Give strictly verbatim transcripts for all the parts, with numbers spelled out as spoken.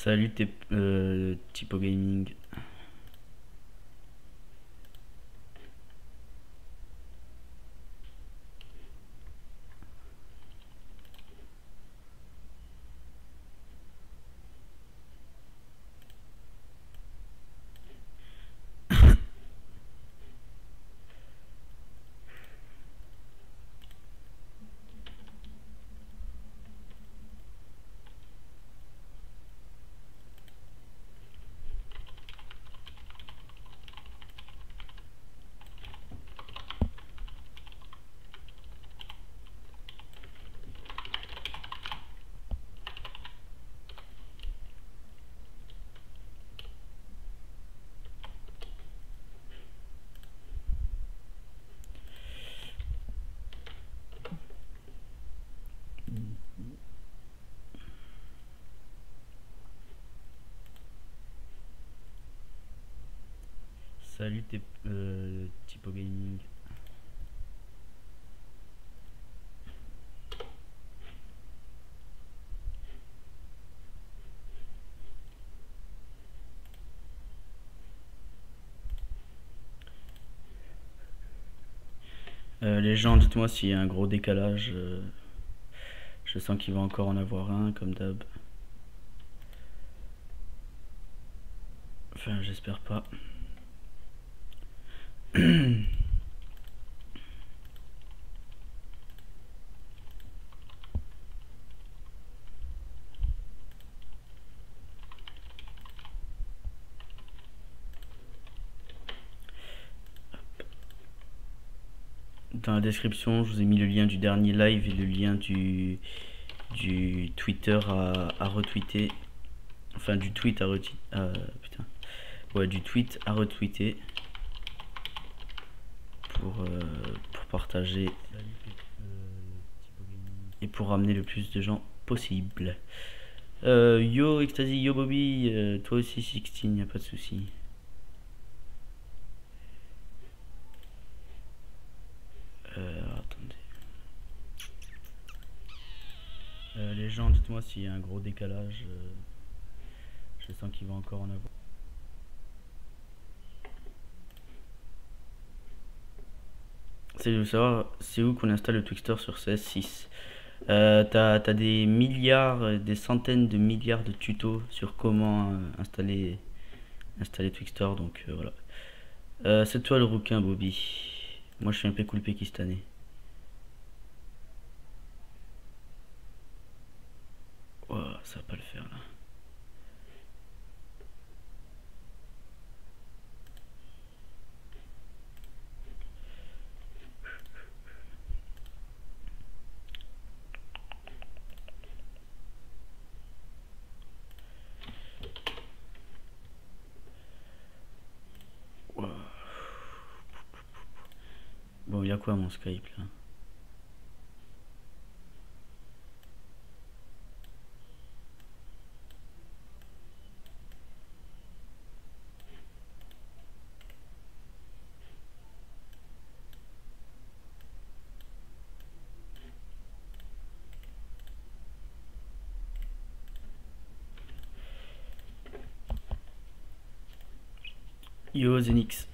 Salut euh, Typo Gaming. Salut euh, Typo Gaming. Euh, les gens, dites-moi s'il y a un gros décalage. Euh, je sens qu'il va encore en avoir un, comme d'hab. Enfin, j'espère pas. Dans la description, je vous ai mis le lien du dernier live et le lien du, du Twitter à, à retweeter. Enfin, du tweet à retweeter. Euh, putain. Ouais, du tweet à retweeter. Pour, euh, pour partager et pour ramener le plus de gens possible. Euh, yo Ecstasy, yo Bobby, euh, toi aussi Sixtine, y a pas de souci. Euh, attendez. Euh, les gens, dites-moi s'il y a un gros décalage. Euh, je sens qu'il va encore en avoir. C'est de savoir c'est où qu'on installe le Twixtor sur C S six. Euh, t'as t'as des milliards, des centaines de milliards de tutos sur comment euh, installer installer Twixtor, donc euh, voilà. Euh, c'est toi le rouquin Bobby. Moi je suis un peu cool péki cette année. Oh, ça va pas le faire là. Bon, il y a quoi mon Skype là? Yo Zenix.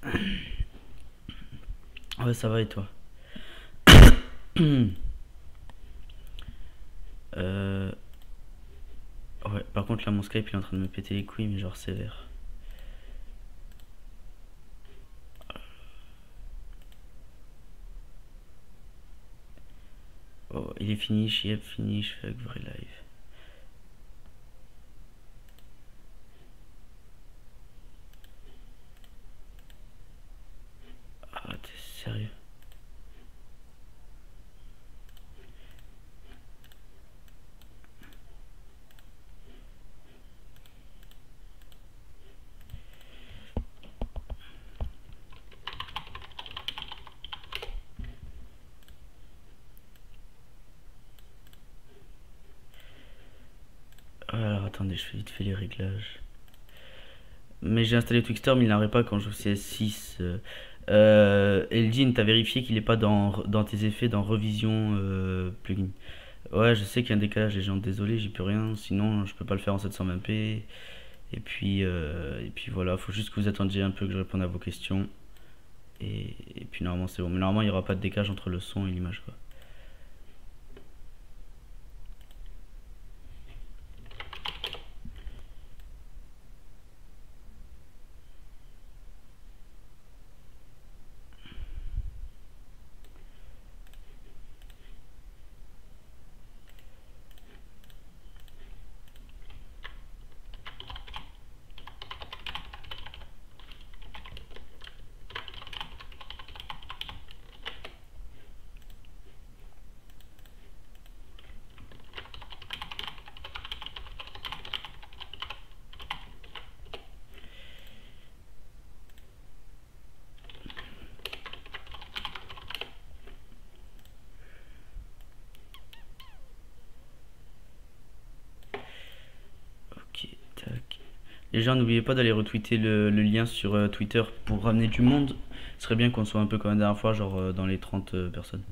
Ouais, ça va et toi? euh... Ouais, par contre là mon Skype il est en train de me péter les couilles, mais genre sévère. Oh, il est fini, yep, finish, fuck, vrai live. Sérieux. Alors attendez, je fais vite fait les réglages. Mais j'ai installé Twixtor, mais il n'arrive pas quand je joue C S six. Euh... Euh, Elgin, t'as vérifié qu'il n'est pas dans, dans tes effets, dans Revision euh, Plugin. Ouais, je sais qu'il y a un décalage, les gens, désolé, j'y peux rien, sinon je peux pas le faire en sept cent vingt p. Et puis, euh, et puis voilà, faut juste que vous attendiez un peu que je réponde à vos questions. Et, et puis normalement c'est bon, mais normalement il n'y aura pas de décalage entre le son et l'image, quoi. Les gens, n'oubliez pas d'aller retweeter le, le lien sur euh, Twitter pour ramener du monde. Ce serait bien qu'on soit un peu comme la dernière fois, genre euh, dans les trente euh, personnes.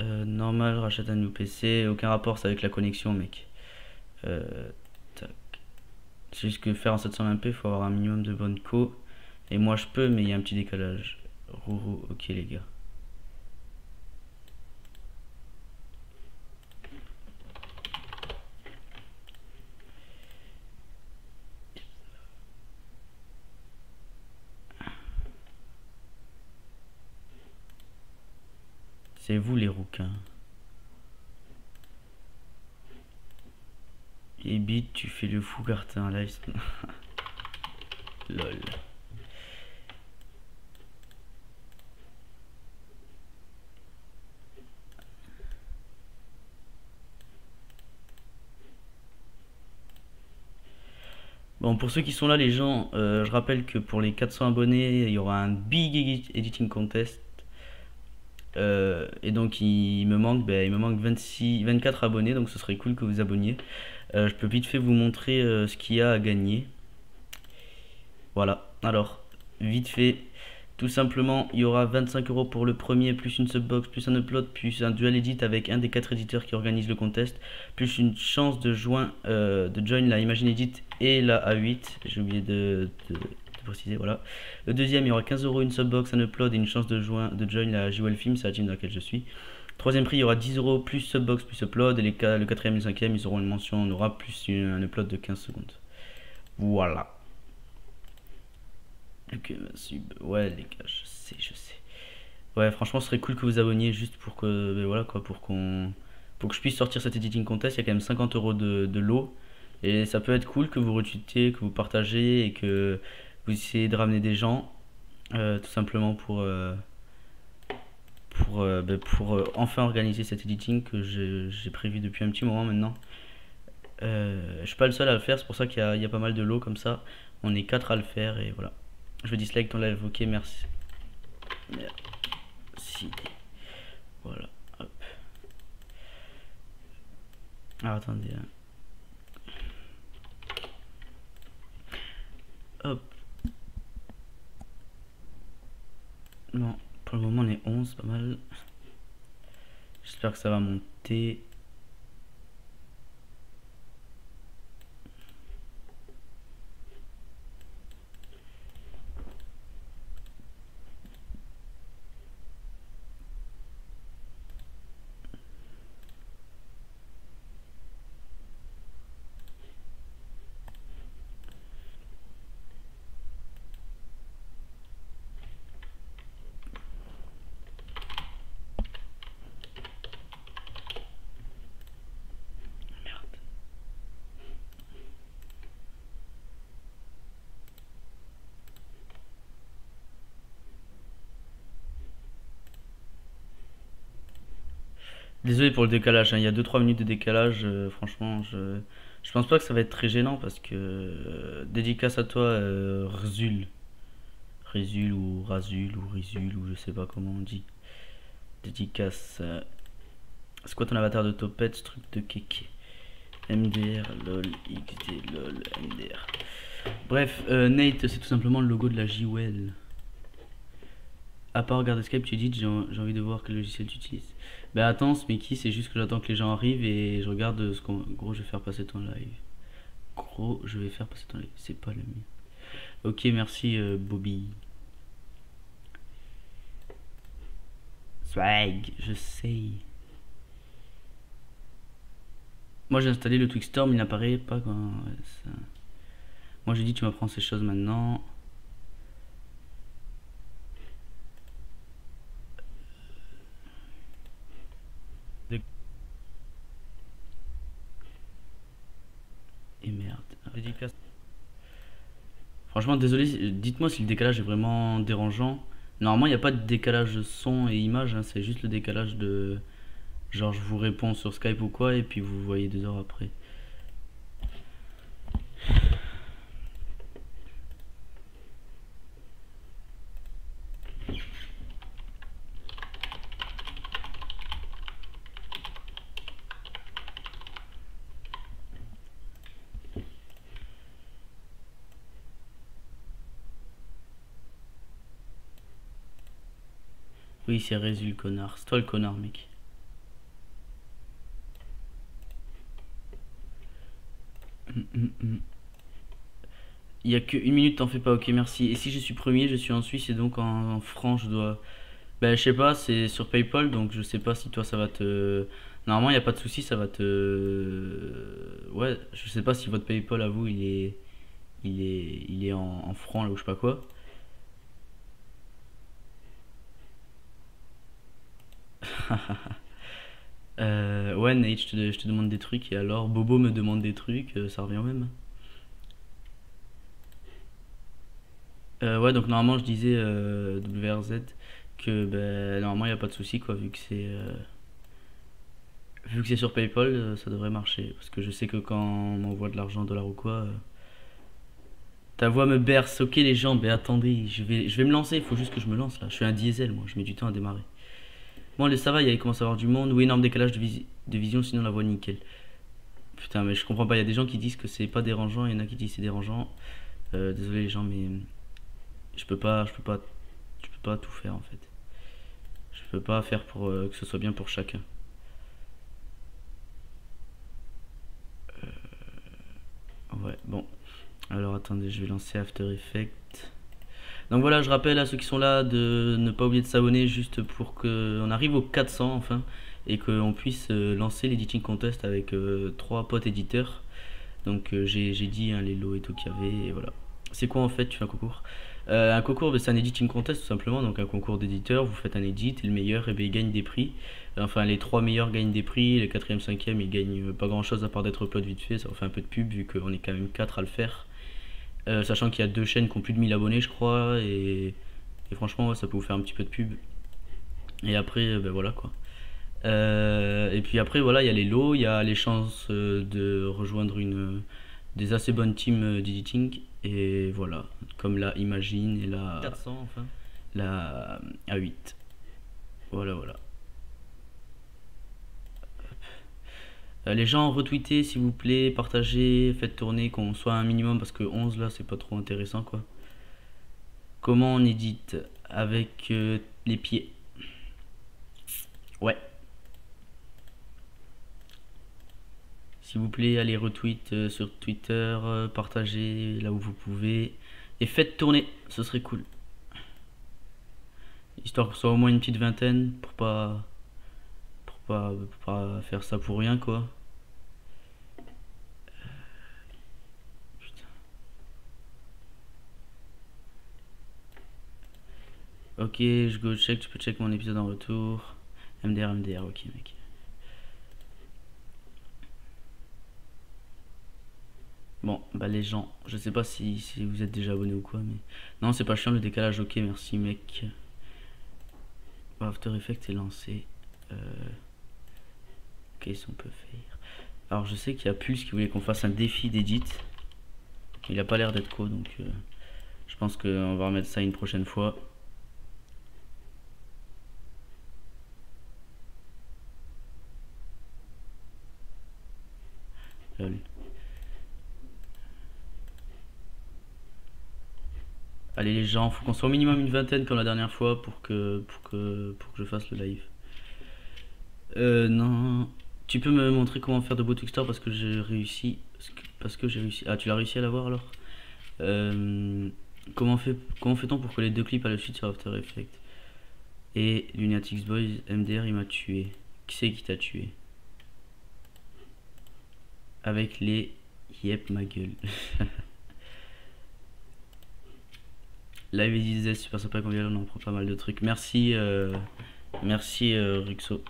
Euh, normal, rachète un nouveau P C. Aucun rapport, c'est avec la connexion, mec. Euh, c'est juste que faire en sept cent vingt p, faut avoir un minimum de bonne co. Et moi, je peux, mais il y a un petit décalage. Rouro, ok les gars. C'est vous les rouquins. Et bite, tu fais le fou cartin live. Lol. Bon, pour ceux qui sont là, les gens, euh, je rappelle que pour les quatre cents abonnés, il y aura un big editing contest. Euh, et donc il me manque, ben, il me manque vingt-six, vingt-quatre abonnés, donc ce serait cool que vous abonniez. Euh, je peux vite fait vous montrer euh, ce qu'il y a à gagner. Voilà, alors vite fait, tout simplement, il y aura vingt-cinq euros pour le premier, plus une subbox, plus un upload, plus un dual edit avec un des quatre éditeurs qui organisent le contest, plus une chance de join, euh, de join la Imagine Edit et la A huit. J'ai oublié de... de... préciser, voilà. Le deuxième, il y aura quinze euros, une subbox, un upload et une chance de, join, de join la J W L Film, c'est la team dans laquelle je suis. Troisième prix, il y aura dix euros plus subbox plus upload, et les, le quatrième et le cinquième, ils auront une mention, on aura plus une, un upload de quinze secondes. Voilà. Ok, bah, sub. Ouais, les gars, je sais, je sais. Ouais, franchement, ce serait cool que vous abonniez juste pour que, ben, voilà quoi, pour qu'on, pour que je puisse sortir cet editing contest. Il y a quand même cinquante euros de, de lot, et ça peut être cool que vous retweetez, que vous partagez et que vous essayez de ramener des gens, euh, tout simplement pour euh, pour, euh, bah pour euh, enfin organiser cet editing que j'ai prévu depuis un petit moment maintenant. Euh, je suis pas le seul à le faire, c'est pour ça qu'il y, y a pas mal de lots comme ça. On est quatre à le faire et voilà. Je vais dislike ton live, ok, merci. Merci. Voilà, hop. Alors attendez. Hein. Hop. Bon, pour le moment on est onze, pas mal. J'espère que ça va monter. Désolé pour le décalage, hein. Il y a deux trois minutes de décalage, euh, franchement, je... je pense pas que ça va être très gênant parce que... Euh, dédicace à toi, euh, Rizul. Rizul ou Razul ou Rizul ou je sais pas comment on dit. Dédicace... Euh... C'est quoi ton avatar de Toppet, ce truc de kéké? M D R, lol, X D, lol, M D R. Bref, euh, Nate, c'est tout simplement le logo de la J W L. à part regarder Skype, tu dis j'ai envie de voir quel logiciel tu utilises. Bah attends, Smicky, c'est juste que j'attends que les gens arrivent et je regarde ce qu'on... Gros, je vais faire passer ton live. Gros, je vais faire passer ton live. C'est pas le mien. Ok, merci euh, Bobby. Swag, je sais. Moi j'ai installé le Twixtor, mais il n'apparaît pas quand... Ouais, ça... Moi j'ai dit tu m'apprends ces choses maintenant. Et merde. Franchement désolé, dites-moi si le décalage est vraiment dérangeant. Normalement il n'y a pas de décalage son et image, hein, c'est juste le décalage de... Genre je vous réponds sur Skype ou quoi et puis vous voyez deux heures après. Oui, c'est Rizul, connard. C'est toi le connard, mec. Mm -mm. Il n'y a que une minute, t'en fais pas. Ok, merci. Et si je suis premier, je suis en Suisse et donc en, en France, je dois... Ben, je sais pas, c'est sur PayPal, donc je sais pas si toi, ça va te... Normalement, il n'y a pas de souci, ça va te... Ouais, je sais pas si votre PayPal, à vous, il est... Il est, il est en, en franc, là, ou je sais pas quoi. euh, ouais Nate, je te, je te demande des trucs et alors Bobo me demande des trucs, euh, ça revient au même. Euh, ouais, donc normalement je disais euh, W R Z que ben, normalement il n'y a pas de souci quoi, vu que c'est euh, vu que c'est sur PayPal, euh, ça devrait marcher parce que je sais que quand on m'envoie de l'argent en dollars ou quoi, euh, ta voix me berce. Ok les gens, ben attendez, je vais je vais me lancer, il faut juste que je me lance là. Je suis un diesel moi, je mets du temps à démarrer. Bon, les ça va, il commence à avoir du monde. Oui, énorme décalage de, visi de vision, sinon la voix nickel. Putain, mais je comprends pas. Il y a des gens qui disent que c'est pas dérangeant, il y en a qui disent c'est dérangeant. Euh, désolé les gens, mais je peux pas, je peux pas, je peux pas tout faire en fait. Je peux pas faire pour euh, que ce soit bien pour chacun. Euh, ouais, bon. Alors attendez, je vais lancer After Effects. Donc voilà, je rappelle à ceux qui sont là de ne pas oublier de s'abonner juste pour qu'on arrive aux quatre cents enfin et qu'on puisse lancer l'editing contest avec euh, trois potes éditeurs. Donc euh, j'ai dit hein, les lots et tout qu'il y avait et voilà. C'est quoi en fait, tu fais un concours euh, Un concours, ben, c'est un editing contest tout simplement, donc un concours d'éditeurs, vous faites un edit et le meilleur, eh bien, il gagne des prix. Enfin les trois meilleurs gagnent des prix, les quatrième, cinquième ils gagnent pas grand chose à part d'être upload vite fait, ça fait un peu de pub vu qu'on est quand même quatre à le faire. Euh, sachant qu'il y a deux chaînes qui ont plus de mille abonnés je crois et, et franchement ouais, ça peut vous faire un petit peu de pub et après ben voilà quoi euh, et puis après voilà il y a les lots, il y a les chances de rejoindre une des assez bonnes teams d'editing et voilà comme la Imagine et la quatre cents enfin la A huit voilà voilà. Les gens, retweetez s'il vous plaît, partagez, faites tourner, qu'on soit un minimum parce que onze là c'est pas trop intéressant quoi. Comment on édite avec euh, les pieds? Ouais. S'il vous plaît, allez retweet euh, sur Twitter, euh, partagez là où vous pouvez et faites tourner, ce serait cool. Histoire que ce soit au moins une petite vingtaine pour pas, pour pas, pour pas faire ça pour rien quoi. Ok, je go check, tu peux check mon épisode en retour. M D R, M D R, ok mec. Bon, bah les gens, je sais pas si, si vous êtes déjà abonnés ou quoi, mais... Non, c'est pas chiant le décalage, ok, merci mec. After Effects est lancé. Euh... Qu'est-ce qu'on peut faire? Alors je sais qu'il y a Pulse qui voulait qu'on fasse un défi d'édit. Il a pas l'air d'être co, donc... Euh... Je pense qu'on va remettre ça une prochaine fois. Allez les gens, faut qu'on soit au minimum une vingtaine comme la dernière fois pour que pour que pour que je fasse le live. Euh non, tu peux me montrer comment faire de beaux Twixtor parce que j'ai réussi parce que j'ai réussi. Ah, tu l'as réussi à l'avoir alors. Euh, comment fait comment fait-on pour que les deux clips à la suite sur After Effects? Et Lunatics Boys M D R, il m'a tué. Qui c'est qui t'a tué? Avec les yep ma gueule. Live et disait super sympa qu'on vient, on en prend pas mal de trucs. Merci euh, merci euh, Ruxo.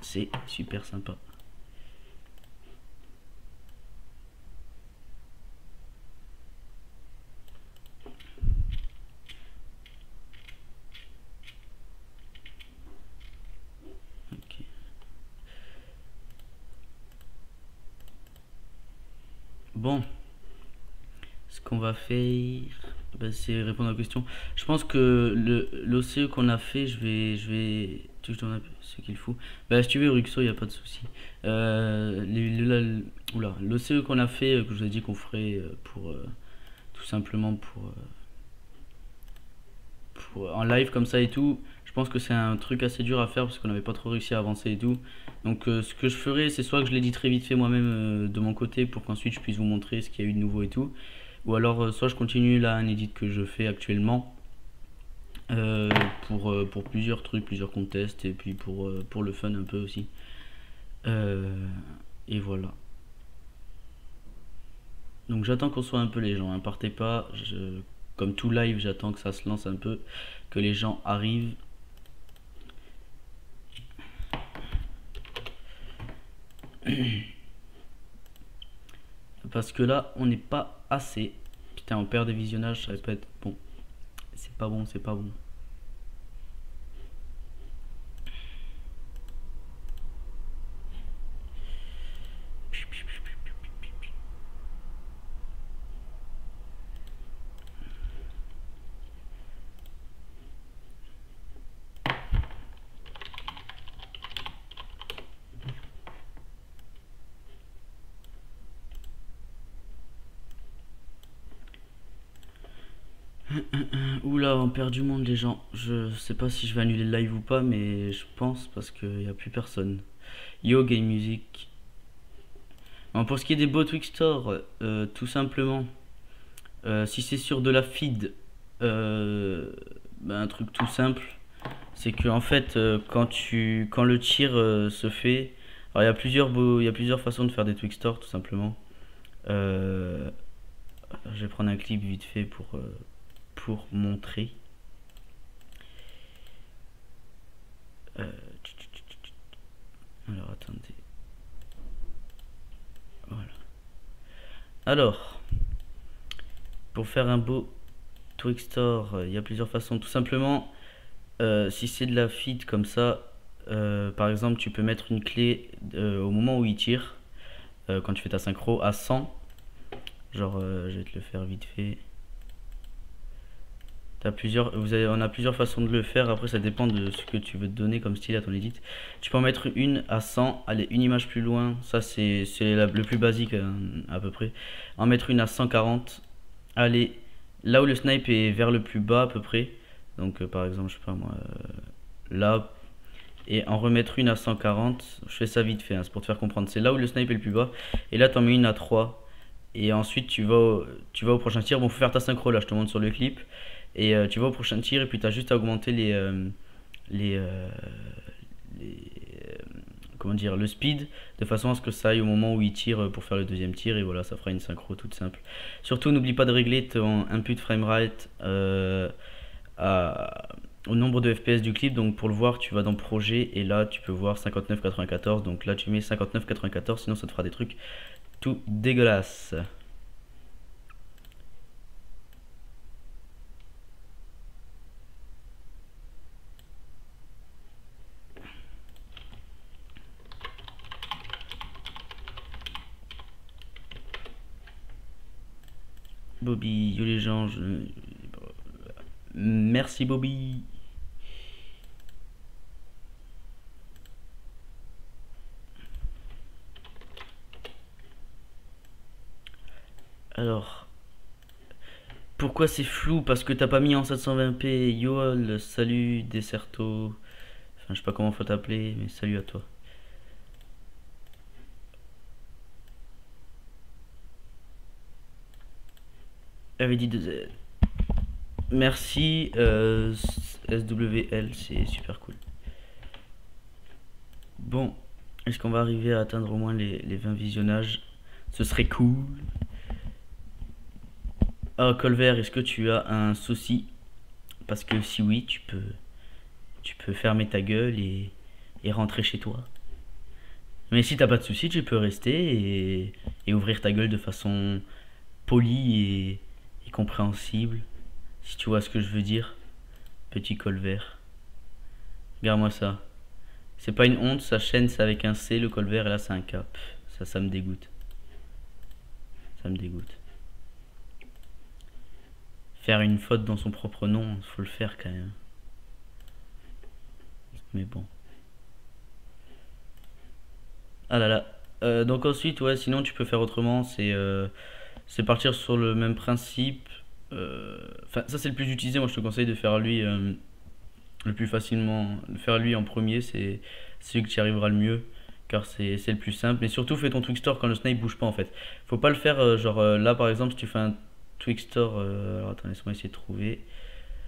C'est super sympa. Bon, ce qu'on va faire, ben, c'est répondre à la question. Je pense que le l'O C E qu'on a fait, je vais, je vais, tu donnes ce qu'il faut. Ben, si tu veux, Ruxo, il n'y a pas de souci. Euh, L'O C E qu'on a fait, que je vous ai dit qu'on ferait pour euh, tout simplement pour, pour en live comme ça et tout. Je pense que c'est un truc assez dur à faire parce qu'on n'avait pas trop réussi à avancer et tout. Donc euh, ce que je ferai, c'est soit que je l'édite très vite fait moi-même euh, de mon côté pour qu'ensuite je puisse vous montrer ce qu'il y a eu de nouveau et tout, ou alors euh, soit je continue là un edit que je fais actuellement euh, pour, euh, pour plusieurs trucs, plusieurs contests et puis pour, euh, pour le fun un peu aussi. Euh, et voilà. Donc j'attends qu'on soit un peu les gens, hein. Partez pas, je, comme tout live j'attends que ça se lance un peu, que les gens arrivent. Parce que là on n'est pas assez. Putain, on perd des visionnages, ça répète. Bon, c'est pas bon, c'est pas bon. Oula, on perd du monde les gens. Je sais pas si je vais annuler le live ou pas, mais je pense parce qu'il n'y a plus personne. Yo Game Music. Bon, pour ce qui est des bots Twixtor, euh, tout simplement, euh, si c'est sur de la feed, euh, bah, un truc tout simple, c'est que en fait euh, quand tu quand le tir euh, se fait, alors il y a plusieurs il y a plusieurs façons de faire des Twixtor tout simplement. Euh, je vais prendre un clip vite fait pour euh, pour montrer. Euh, tch, tch, tch, tch. Alors attendez. Voilà. Alors, pour faire un beau Twixtor, il euh, y a plusieurs façons. Tout simplement, euh, si c'est de la feed comme ça, euh, par exemple, tu peux mettre une clé euh, au moment où il tire, euh, quand tu fais ta synchro, à cent. Genre, euh, je vais te le faire vite fait. T'as plusieurs, vous avez, on a plusieurs façons de le faire, après ça dépend de ce que tu veux te donner comme style à ton edit. Tu peux en mettre une à cent, aller une image plus loin, ça c'est le plus basique hein, à peu près. En mettre une à cent quarante, aller là où le snipe est vers le plus bas à peu près. Donc euh, par exemple, je sais pas moi, euh, là, et en remettre une à cent quarante, je fais ça vite fait, hein, c'est pour te faire comprendre. C'est là où le snipe est le plus bas, et là t'en mets une à trois, et ensuite tu vas au, tu vas au prochain tir. Bon, faut faire ta synchro là, je te montre sur le clip. Et euh, tu vas au prochain tir et puis tu as juste à augmenter les, euh, les, euh, les euh, comment dire, le speed de façon à ce que ça aille au moment où il tire pour faire le deuxième tir, et voilà, ça fera une synchro toute simple. Surtout n'oublie pas de régler ton input framerate euh, au nombre de F P S du clip. Donc pour le voir, tu vas dans projet et là tu peux voir cinquante-neuf quatre-vingt-quatorze, donc là tu mets cinquante-neuf quatre-vingt-quatorze, sinon ça te fera des trucs tout dégueulasses. Bobby, yo les gens, je... merci Bobby. Alors, Pourquoi c'est flou? Parce que t'as pas mis en sept cent vingt p. Yol, salut Deserto. Enfin, je sais pas comment faut t'appeler, mais salut à toi. J'avais dit deux L. Merci euh, S W L, c'est super cool. Bon, est-ce qu'on va arriver à atteindre au moins les, les vingt visionnages? Ce serait cool. Ah, Colvert, est-ce que tu as un souci? Parce que si oui, tu peux, tu peux fermer ta gueule et, et rentrer chez toi. Mais si t'as pas de souci, tu peux rester et, et ouvrir ta gueule de façon polie et, et compréhensible. Si tu vois ce que je veux dire, petit Colvert. Regarde-moi ça. C'est pas une honte, sa chaîne c'est avec un C, le Colvert, et là c'est un K. Ça, ça me dégoûte. Ça me dégoûte. Faire une faute dans son propre nom, faut le faire quand même. Mais bon. Ah là là. Euh, donc ensuite, ouais, sinon tu peux faire autrement. C'est euh, c'est partir sur le même principe. Enfin, euh, ça c'est le plus utilisé. Moi je te conseille de faire lui euh, le plus facilement, de faire lui en premier. C'est celui que tu arriveras le mieux, car c'est le plus simple. Mais surtout fais ton Twixtor quand le snipe bouge pas en fait. Faut pas le faire euh, genre euh, là par exemple si tu fais un Twixtor. Euh, alors attends, laisse-moi essayer de trouver.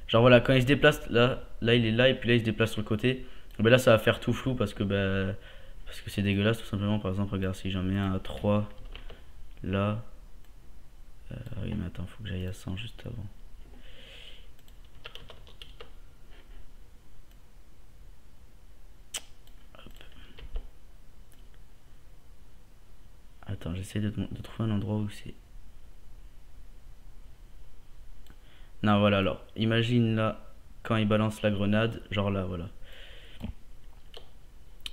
Genre voilà, quand il se déplace là, là il est là et puis là il se déplace sur le côté. Ben là ça va faire tout flou parce que ben, parce que c'est dégueulasse tout simplement. Par exemple regarde, si j'en mets un à trois là. Euh, oui mais attends, faut que j'aille à cent juste avant. Attends, j'essaie de, de trouver un endroit où c'est... Non, voilà, alors, imagine là, quand il balance la grenade, genre là, voilà.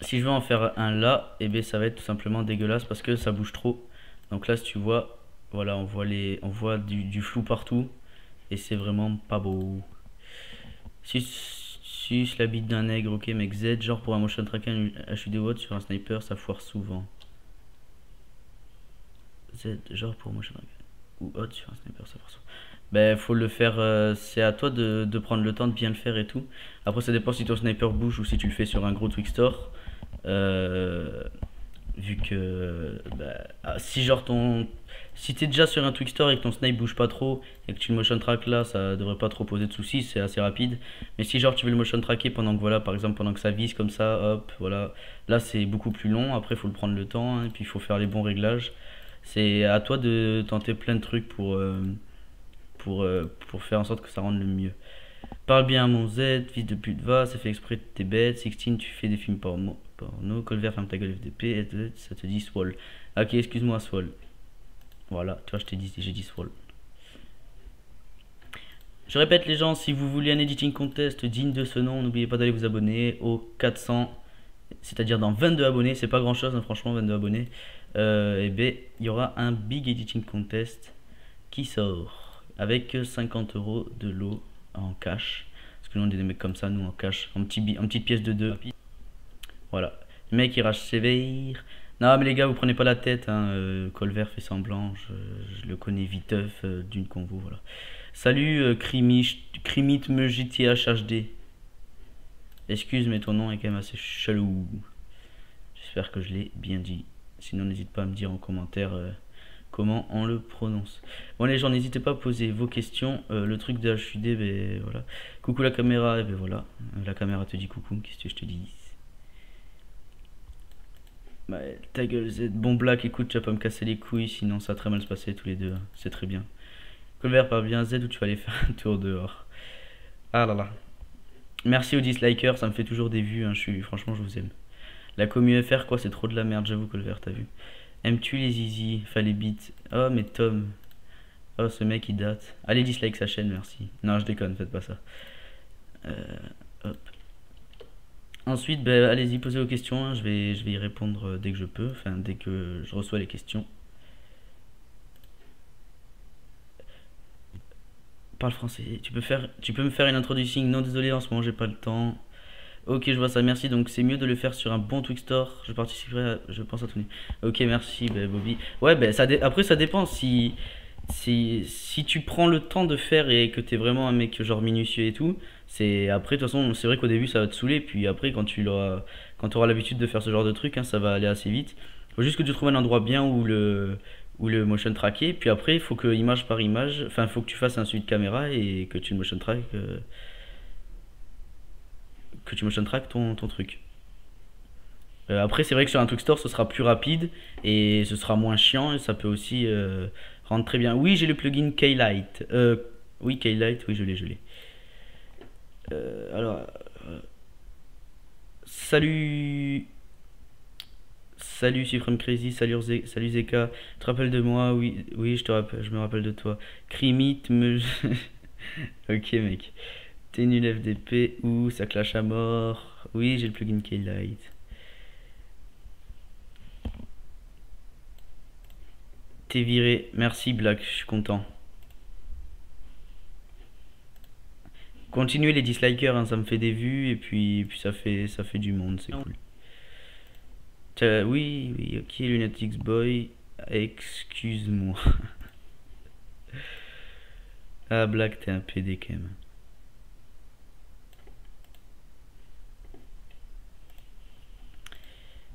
Si je veux en faire un là, et eh bien ça va être tout simplement dégueulasse parce que ça bouge trop. Donc là, si tu vois, voilà, on voit, les, on voit du, du flou partout et c'est vraiment pas beau. Suce, suce la bite d'un nègre, ok, mec Z, genre pour un motion tracking H U D W sur un sniper, ça foire souvent. Z, genre pour moi je ou autre sur un sniper, ça force. Ben faut le faire, euh, c'est à toi de, de prendre le temps de bien le faire et tout. Après ça dépend si ton sniper bouge ou si tu le fais sur un gros Twixtor. Euh, vu que ben, ah, si genre ton, si t'es déjà sur un Twixtor et que ton snipe bouge pas trop et que tu le motion track là, ça devrait pas trop poser de soucis, c'est assez rapide. Mais si genre tu veux le motion tracker pendant que voilà, par exemple pendant que ça vise comme ça, hop, voilà, là c'est beaucoup plus long. Après faut le prendre le temps hein, et puis il faut faire les bons réglages. C'est à toi de tenter plein de trucs pour, euh, pour, euh, pour faire en sorte que ça rende le mieux. Parle bien à mon Z, fils de pute va, ça fait exprès de tes bêtes. Sixtine, tu fais des films porno. porno. Colvert, ferme ta gueule F D P, ça te dit swall. Ok, excuse-moi swall. Voilà, tu vois, je t'ai dit, j'ai dit swall. Je répète les gens, si vous voulez un editing contest digne de ce nom, n'oubliez pas d'aller vous abonner aux quatre cents, c'est-à-dire dans vingt-deux abonnés, c'est pas grand-chose, hein, franchement, vingt-deux abonnés. Euh, et ben il y aura un big editing contest qui sort avec cinquante euros de lot en cash, parce que nous on est des mecs comme ça, nous en cash, en, petit, en petite pièce de deux. Voilà, le mec il rage sévère. Non mais les gars vous prenez pas la tête hein. euh, Colvert fait semblant, je, je le connais viteuf euh, d'une convo, voilà. Salut euh, Crimit me G T H H D. Excuse mais ton nom est quand même assez chelou. J'espère que je l'ai bien dit. Sinon n'hésite pas à me dire en commentaire euh, comment on le prononce. Bon les gens, n'hésitez pas à poser vos questions. Euh, le truc de H U D, ben voilà. Coucou la caméra, et ben voilà. La caméra te dit coucou, qu'est-ce que je te dis? Bah, ta gueule Z. Bon Black, écoute, tu vas pas me casser les couilles, sinon ça va très mal se passer tous les deux. Hein. C'est très bien. Colbert, par bien Z ou tu vas aller faire un tour dehors. Ah là là. Merci aux dislikers, ça me fait toujours des vues. Hein. Je suis, franchement, je vous aime. La commu F R quoi, c'est trop de la merde, j'avoue Colvert, t'as vu. Aimes-tu les zizi? Fallait beat. Oh mais Tom. Oh ce mec il date. Allez dislike sa chaîne, merci. Non je déconne, faites pas ça. Euh, hop. Ensuite, bah, allez-y, posez vos questions, hein. je, vais, je vais y répondre dès que je peux, enfin dès que je reçois les questions. Parle français, tu peux faire. Tu peux me faire une introduction? Non désolé, en ce moment j'ai pas le temps. Ok, je vois ça, merci. Donc, c'est mieux de le faire sur un bon Twixtor. Je participerai, à, je pense à Tony. Ok, merci, bah, Bobby. Ouais, ben bah, ça dé... après, ça dépend. Si, si tu prends le temps de faire et que tu es vraiment un mec genre minutieux et tout, c'est après, de toute façon, c'est vrai qu'au début ça va te saouler, puis après quand tu l'auras, quand tu auras l'habitude de faire ce genre de truc, hein, ça va aller assez vite. Faut juste que tu trouves un endroit bien où le, où le motion tracker, puis après il faut que image par image, enfin il faut que tu fasses un suivi de caméra et que tu motion track, euh, que tu motion track ton, ton truc. Euh, après c'est vrai que sur un Twixtor ce sera plus rapide et ce sera moins chiant et ça peut aussi euh, rendre très bien. Oui j'ai le plugin Keylight, euh, oui Keylight, oui je l'ai, je l'ai. Euh, alors, euh, salut, salut Supreme Crazy, salut, Zé, salut Zeka, tu te rappelles de moi? Oui, oui, je te rappelle, je me rappelle de toi. Crimit, me... ok mec, t'es nul F D P, ou ça clash à mort. Oui, j'ai le plugin Keylight. T'es viré, merci Black, je suis content. Continuez les dislikers, hein, ça me fait des vues et puis, puis ça, fait, ça fait du monde, c'est cool. Oui, oui, ok, Lunatic Boy, excuse-moi. Ah, Black, t'es un P D quand même.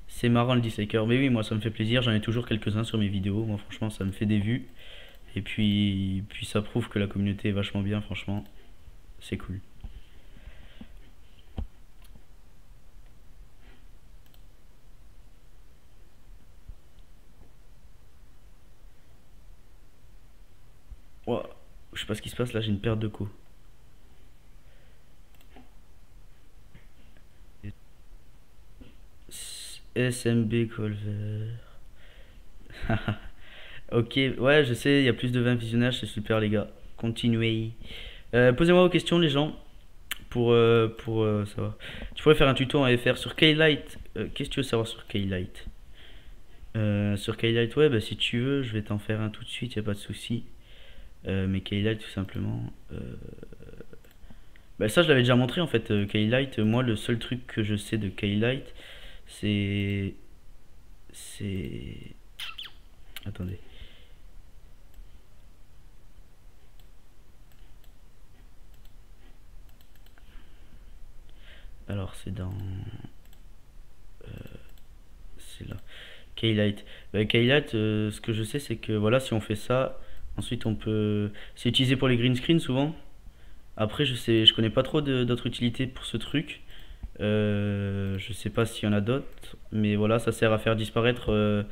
C'est marrant le disliker, mais oui, moi ça me fait plaisir, j'en ai toujours quelques-uns sur mes vidéos, moi franchement ça me fait des vues. Et puis, puis ça prouve que la communauté est vachement bien, franchement. C'est cool. Wow. Je sais pas ce qui se passe là, j'ai une perte de co. S M B Colver. Ok, ouais, je sais, il y a plus de vingt visionnages, c'est super les gars. Continuez. Euh, posez-moi vos questions les gens pour, euh, pour euh, savoir. Tu pourrais faire un tuto en F R sur Keylight. Euh, Qu'est-ce que tu veux savoir sur Keylight? euh, Sur Keylight, ouais, bah, si tu veux, je vais t'en faire un tout de suite, il n'y a pas de souci. Euh, mais Keylight, tout simplement. Euh... Bah, ça, je l'avais déjà montré en fait. Euh, Keylight, moi, le seul truc que je sais de Keylight, c'est. C'est. Attendez. Alors c'est dans euh, c'est là Keylight. Bah, Keylight, euh, ce que je sais c'est que voilà, si on fait ça, ensuite on peut, c'est utilisé pour les green screens souvent. Après je sais, je connais pas trop d'autres utilités pour ce truc. Euh, je sais pas s'il y en a d'autres, mais voilà, ça sert à faire disparaître euh,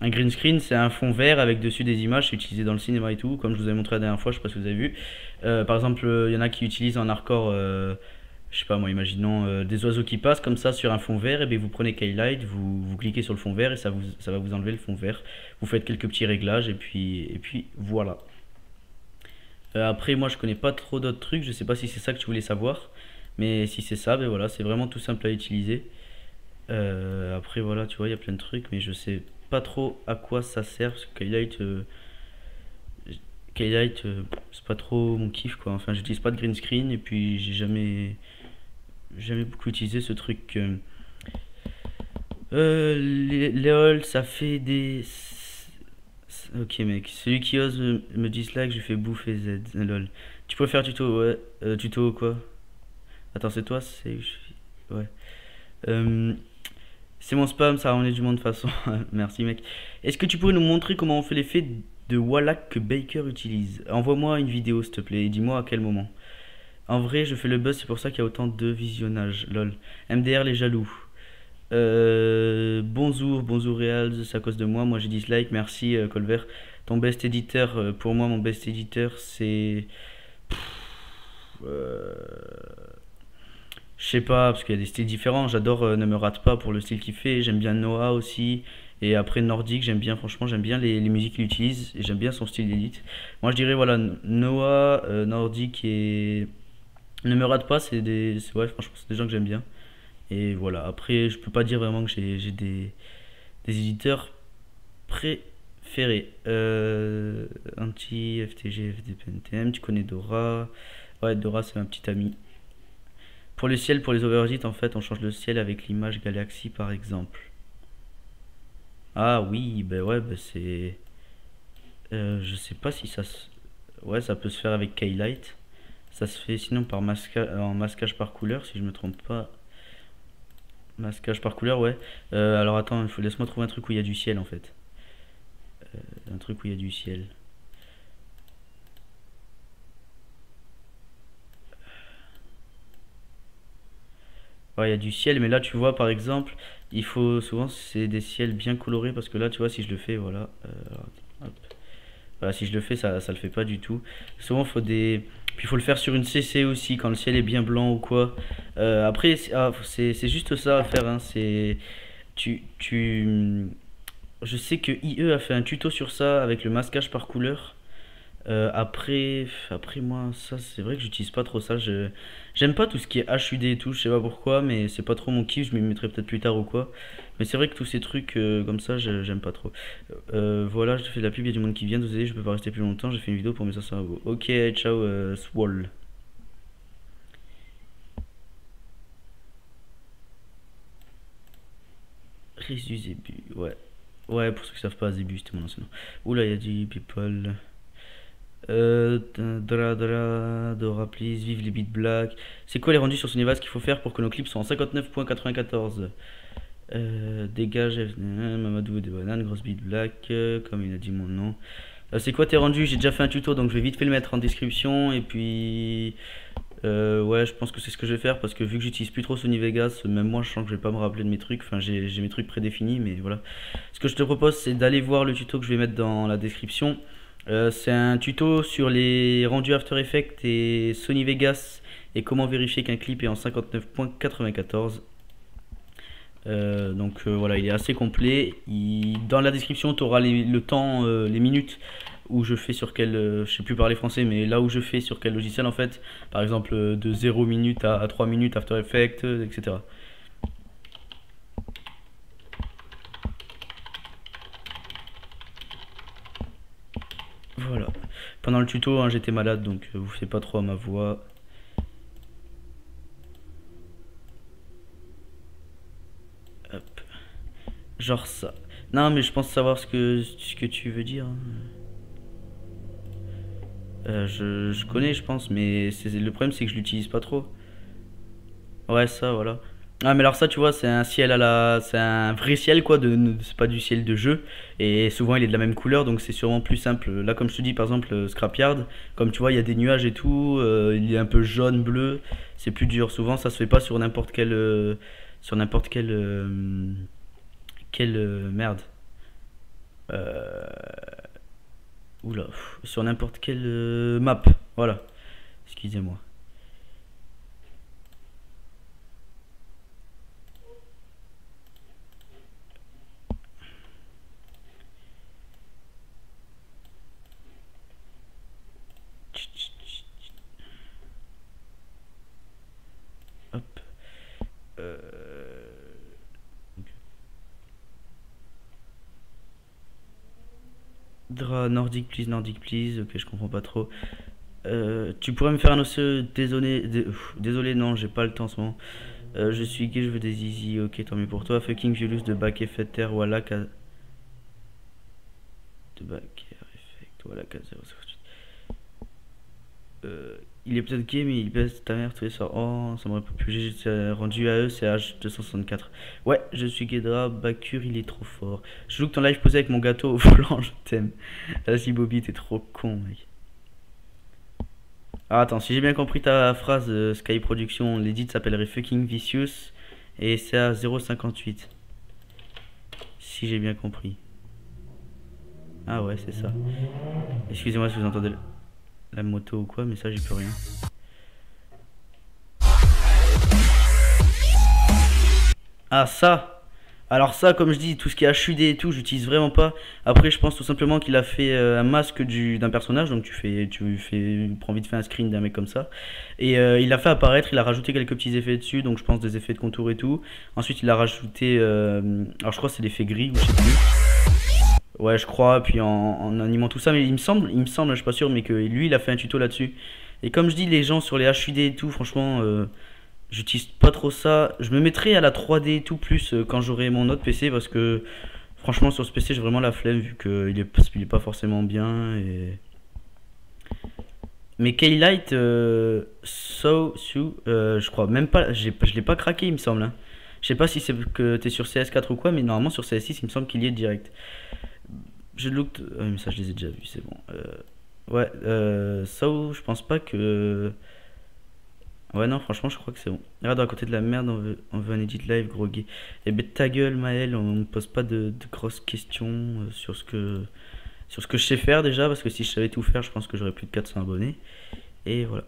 un green screen, c'est un fond vert avec dessus des images, c'est utilisé dans le cinéma et tout, comme je vous avais montré la dernière fois, je sais pas si vous avez vu. Euh, par exemple, il y en a qui utilisent en hardcore. Euh, Je sais pas moi, imaginons euh, des oiseaux qui passent comme ça sur un fond vert, et bien vous prenez Keylight, vous, vous cliquez sur le fond vert et ça, vous, ça va vous enlever le fond vert. Vous faites quelques petits réglages et puis, et puis voilà. Euh, après moi je connais pas trop d'autres trucs, je sais pas si c'est ça que tu voulais savoir, mais si c'est ça, ben voilà, c'est vraiment tout simple à utiliser. Euh, après voilà, tu vois, il y a plein de trucs, mais je sais pas trop à quoi ça sert, parce que Keylight, euh, Keylight euh, c'est pas trop mon kiff quoi, enfin j'utilise pas de green screen et puis j'ai jamais... J'aimais beaucoup utiliser ce truc. Euh, les, les halls, ça fait des. Ok, mec. Celui qui ose me, me dislike, je fais bouffer Z. Lol. Tu peux faire tuto, ouais. Euh, tuto quoi? Attends, c'est toi? C'est. Ouais. Euh, c'est mon spam, ça a ramené du monde de toute façon. Merci, mec. Est-ce que tu pourrais nous montrer comment on fait l'effet de Wallach que Baker utilise? Envoie-moi une vidéo, s'il te plaît, et dis-moi à quel moment. En vrai, je fais le buzz, c'est pour ça qu'il y a autant de visionnages. Lol. M D R, les jaloux. Euh, bonjour, bonjour Real, c'est à cause de moi. Moi, j'ai dislike. Merci, uh, Colbert. Ton best éditeur, euh, pour moi, mon best éditeur, c'est. Euh... Je sais pas, parce qu'il y a des styles différents. J'adore euh, Ne me rate pas pour le style qu'il fait. J'aime bien Noah aussi. Et après Nordic, j'aime bien, franchement, j'aime bien les, les musiques qu'il utilise. Et j'aime bien son style d'élite. Moi, je dirais, voilà, Noah, euh, Nordic et. Ne me rate pas, c'est des, ouais, franchement, c'est des gens que j'aime bien. Et voilà, après, je peux pas dire vraiment que j'ai des, des éditeurs préférés. Euh, Anti, F T G, F D P N T M, tu connais Dora. Ouais, Dora, c'est ma petite amie. Pour le ciel, pour les overedits, en fait, on change le ciel avec l'image Galaxy, par exemple. Ah oui, ben ouais, ben c'est... Euh, je sais pas si ça se... Ouais, ça peut se faire avec Keylight. Ça se fait sinon par masca... en masquage par couleur, si je me trompe pas. Masquage par couleur, ouais. Euh, alors attends, faut... laisse-moi trouver un truc où il y a du ciel en fait. Euh, un truc où il y a du ciel. Ouais, il y a du ciel, mais là tu vois par exemple, il faut souvent c'est des ciels bien colorés parce que là tu vois si je le fais, voilà. Euh, hop. Voilà, si je le fais, ça, ça le fait pas du tout. Souvent, faut des. Puis, faut le faire sur une C C aussi, quand le ciel est bien blanc ou quoi. Euh, après, c'est ah, juste ça à faire. Hein. C'est. Tu, tu. Je sais que I E a fait un tuto sur ça avec le masquage par couleur. Euh, après, après, moi, ça, c'est vrai que j'utilise pas trop ça. Je j'aime pas tout ce qui est H U D et tout. Je sais pas pourquoi, mais c'est pas trop mon kiff. Je m'y mettrai peut-être plus tard ou quoi. Mais c'est vrai que tous ces trucs euh, comme ça, j'aime pas trop. Euh, voilà, je te fais de la pub, il y a du monde qui vient. Désolé, je peux pas rester plus longtemps. J'ai fait une vidéo pour mes cinq cents euros. Ok, ciao, euh, Swall. Riz du Zébu, ouais. Ouais, pour ceux qui savent pas, Zébu, c'était mon ancien nom. Oula, il y a du people. Euh, Dora, Dora, Dora, please, vive les beats black. C'est quoi les rendus sur Sony Vegas qu'il faut faire pour que nos clips soient en cinquante-neuf point quatre-vingt-quatorze? Euh, dégage, Mamadou des bananes, grosse beat black, euh, comme il a dit mon nom. Euh, c'est quoi tes rendus? J'ai déjà fait un tuto donc je vais vite fait le mettre en description. Et puis, euh, ouais, je pense que c'est ce que je vais faire parce que vu que j'utilise plus trop Sony Vegas, même moi je sens que je vais pas me rappeler de mes trucs. Enfin, j'ai mes trucs prédéfinis, mais voilà. Ce que je te propose, c'est d'aller voir le tuto que je vais mettre dans la description. Euh, c'est un tuto sur les rendus After Effects et Sony Vegas et comment vérifier qu'un clip est en cinquante-neuf point quatre-vingt-quatorze. Euh, donc euh, voilà, il est assez complet. Il, dans la description, tu auras les, le temps, euh, les minutes où je fais sur quel, euh, je sais plus parler français, mais là où je fais sur quel logiciel en fait. Par exemple, euh, de zéro minute à, à trois minutes After Effects, euh, et cetera. Voilà. Pendant le tuto, hein, j'étais malade, donc euh, vous faites pas trop à ma voix. Genre ça. Non mais je pense savoir ce que, ce que tu veux dire. Euh, je, je connais je pense, mais le problème c'est que je l'utilise pas trop. Ouais ça voilà. Ah mais alors ça tu vois c'est un ciel à la... C'est un vrai ciel quoi, de... c'est pas du ciel de jeu. Et souvent il est de la même couleur donc c'est sûrement plus simple. Là comme je te dis par exemple Scrapyard, comme tu vois il y a des nuages et tout, euh, il est un peu jaune, bleu. C'est plus dur souvent, ça se fait pas sur n'importe quel... Euh, sur n'importe quel... Euh, Quelle euh, merde. Euh... Oula, pff, sur n'importe quelle euh, map. Voilà. Excusez-moi. Hop. Euh... Nordic please, Nordic please, ok je comprends pas trop. Euh, tu pourrais me faire un osseux, désolé, dé... Pff, désolé non j'ai pas le temps en ce moment. Euh, je suis gay, je veux des zizi, ok tant mieux pour toi. Fucking violus de back effect terre, voilà cas... De back effect, voilà cas zéro. Euh, il est peut-être gay mais il baisse ta mère tous les soirs. Oh ça m'aurait pas pu, j'ai rendu à eux, c'est H deux cent soixante-quatre. Ouais je suis Guédra, Bakur il est trop fort. Je joue que ton live posé avec mon gâteau au flanc, je t'aime. Vas-y Bobby t'es trop con mec. Ah, attends si j'ai bien compris ta phrase, euh, Sky Production, l'édit s'appellerait fucking vicious et c'est à zéro virgule cinquante-huit. Si j'ai bien compris. Ah ouais c'est ça. Excusez-moi si vous entendez le... la moto ou quoi, mais ça j'ai plus rien. Ah ça. Alors ça comme je dis, tout ce qui est H U D et tout, j'utilise vraiment pas. Après je pense tout simplement qu'il a fait euh, un masque du d'un personnage, donc tu fais tu fais prends vite fait un screen d'un mec comme ça. Et euh, il l'a fait apparaître, il a rajouté quelques petits effets dessus, donc je pense des effets de contour et tout. Ensuite il a rajouté euh, alors je crois c'est l'effet gris ou je sais plus. Ouais je crois, puis en, en animant tout ça, mais il me semble, il me semble, je suis pas sûr, mais que lui il a fait un tuto là-dessus. Et comme je dis les gens sur les H U D et tout, franchement, euh, j'utilise pas trop ça. Je me mettrai à la trois D et tout plus euh, quand j'aurai mon autre P C parce que Franchement, sur ce P C, j'ai vraiment la flemme vu qu'il est, il est pas forcément bien. Et... mais Keylight, euh, so, so, euh, je crois, même pas, je l'ai pas craqué, il me semble. Hein. Je sais pas si c'est que t'es sur C S quatre ou quoi, mais normalement sur C S six, il me semble qu'il y est direct. Je looked. Ah, mais ça, je les ai déjà vus, c'est bon. Euh, ouais, euh, so, je pense pas que. Ouais, non, franchement, je crois que c'est bon. Regarde, à côté de la merde, on veut, on veut un edit live, gros gay. Eh ben, ta gueule, Maël, on ne pose pas de, de grosses questions sur ce, que, sur ce que je sais faire déjà, parce que si je savais tout faire, je pense que j'aurais plus de quatre cents abonnés. Et voilà.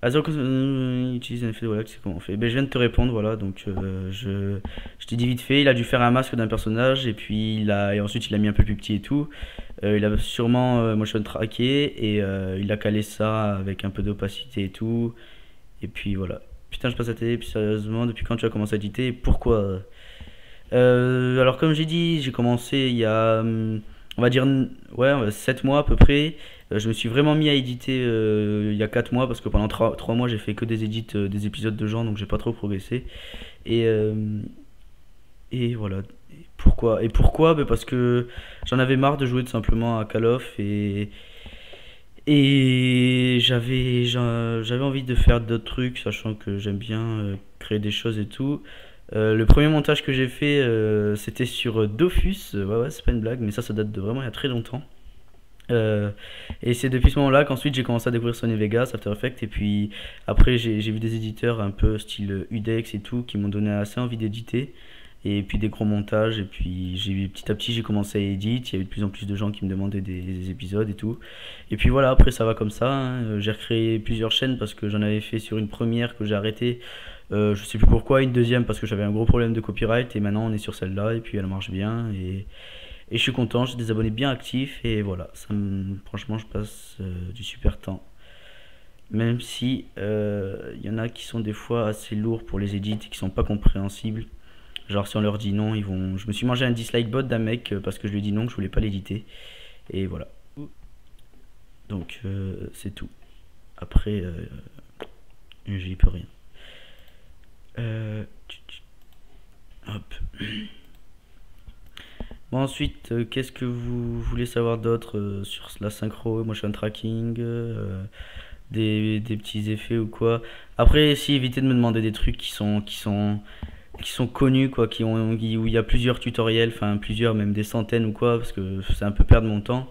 Alors, utilise un effet de voilà, c'est comment on fait. Ben, je viens de te répondre, voilà, donc euh, je, je t'ai dit vite fait, il a dû faire un masque d'un personnage, et puis il a, et ensuite il l'a mis un peu plus petit et tout. Euh, il a sûrement euh, motion traqué, et euh, il a calé ça avec un peu d'opacité et tout. Et puis voilà. Putain, je passe à télé. Puis sérieusement, depuis quand tu as commencé à éditer? Pourquoi? euh, Alors comme j'ai dit, j'ai commencé il y a, on va dire, ouais, sept mois à peu près. Euh, je me suis vraiment mis à éditer euh, il y a quatre mois, parce que pendant trois mois, j'ai fait que des édits, euh, des épisodes de gens, donc j'ai pas trop progressé. Et, euh, et voilà. Et pourquoi? Et pourquoi bah, parce que j'en avais marre de jouer tout simplement à Call of et... et j'avais j'avais envie de faire d'autres trucs, sachant que j'aime bien créer des choses et tout. Euh, le premier montage que j'ai fait, euh, c'était sur Dofus. Ouais, ouais, c'est pas une blague, mais ça, ça date de vraiment il y a très longtemps. Euh, et c'est depuis ce moment-là qu'ensuite j'ai commencé à découvrir Sony Vegas, After Effects, et puis après j'ai vu des éditeurs un peu style Udex et tout qui m'ont donné assez envie d'éditer. Et puis des gros montages, et puis j'ai petit à petit j'ai commencé à éditer, il y a eu de plus en plus de gens qui me demandaient des, des épisodes et tout. Et puis voilà, après ça va comme ça, hein. J'ai recréé plusieurs chaînes parce que j'en avais fait sur une première que j'ai arrêtée, euh, je sais plus pourquoi, une deuxième parce que j'avais un gros problème de copyright, et maintenant on est sur celle-là, et puis elle marche bien, et, et je suis content, j'ai des abonnés bien actifs, et voilà, ça me, franchement je passe euh, du super temps. Même si il euh, y en a qui sont des fois assez lourds pour les édits, et qui sont pas compréhensibles. Genre si on leur dit non, ils vont... Je me suis mangé un dislike bot d'un mec parce que je lui ai dit non, que je voulais pas l'éditer. Et voilà. Donc euh, c'est tout. Après, euh, j'y peux rien. Euh... Hop. Bon, ensuite, euh, qu'est-ce que vous voulez savoir d'autre euh, sur la synchro, motion tracking euh... des, des petits effets ou quoi? Après, si, évitez de me demander des trucs qui sont... qui sont... qui sont connus quoi, qui ont, qui, où il y a plusieurs tutoriels, enfin plusieurs, même des centaines ou quoi, parce que c'est un peu perdre mon temps.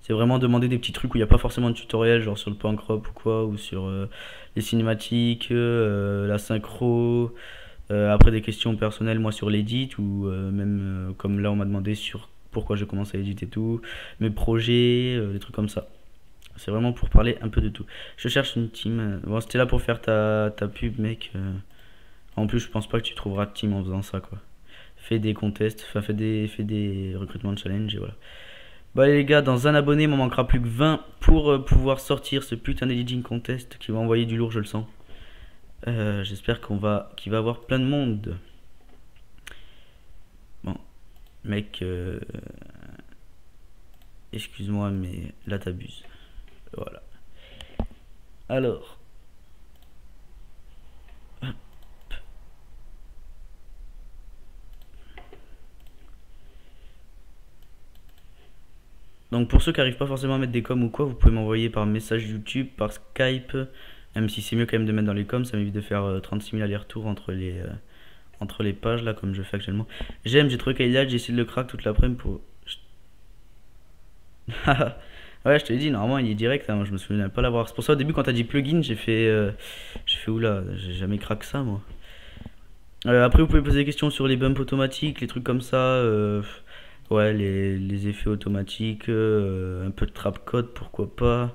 C'est vraiment demander des petits trucs où il n'y a pas forcément de tutoriel, genre sur le pan crop ou quoi, ou sur euh, les cinématiques, euh, la synchro, euh, après des questions personnelles moi sur l'édit, ou euh, même euh, comme là on m'a demandé sur pourquoi j'ai commencé à éditer et tout, mes projets, euh, des trucs comme ça. C'est vraiment pour parler un peu de tout. Je cherche une team. Bon, c'était là pour faire ta, ta pub mec. euh... En plus, je pense pas que tu trouveras de team en faisant ça, quoi. Fais des contests, enfin, fais des, fais des recrutements de challenge, et voilà. Bah, allez, les gars, dans un abonné, il m'en manquera plus que vingt pour euh, pouvoir sortir ce putain d'editing contest qui va envoyer du lourd, je le sens. Euh, J'espère qu'on va, qu'il va avoir plein de monde. Bon, mec, euh, excuse-moi, mais là, t'abuses. Voilà. Alors. Donc pour ceux qui n'arrivent pas forcément à mettre des coms ou quoi, vous pouvez m'envoyer par message YouTube, par Skype, même si c'est mieux quand même de mettre dans les coms, ça m'évite de faire euh, trente-six mille allers-retours entre les euh, entre les pages là comme je fais actuellement. J'aime, j'ai trouvé Keylight, j'ai essayé de le crack toute l'après-midi pour... ouais, je te l'ai dit, normalement il est direct, hein, moi je me souviens pas l'avoir. C'est pour ça au début quand t'as dit plugin, j'ai fait... Euh, j'ai fait oula, j'ai jamais crack ça moi. Euh, après vous pouvez poser des questions sur les bumps automatiques, les trucs comme ça... Euh... Ouais, les, les effets automatiques, euh, un peu de trap code, pourquoi pas.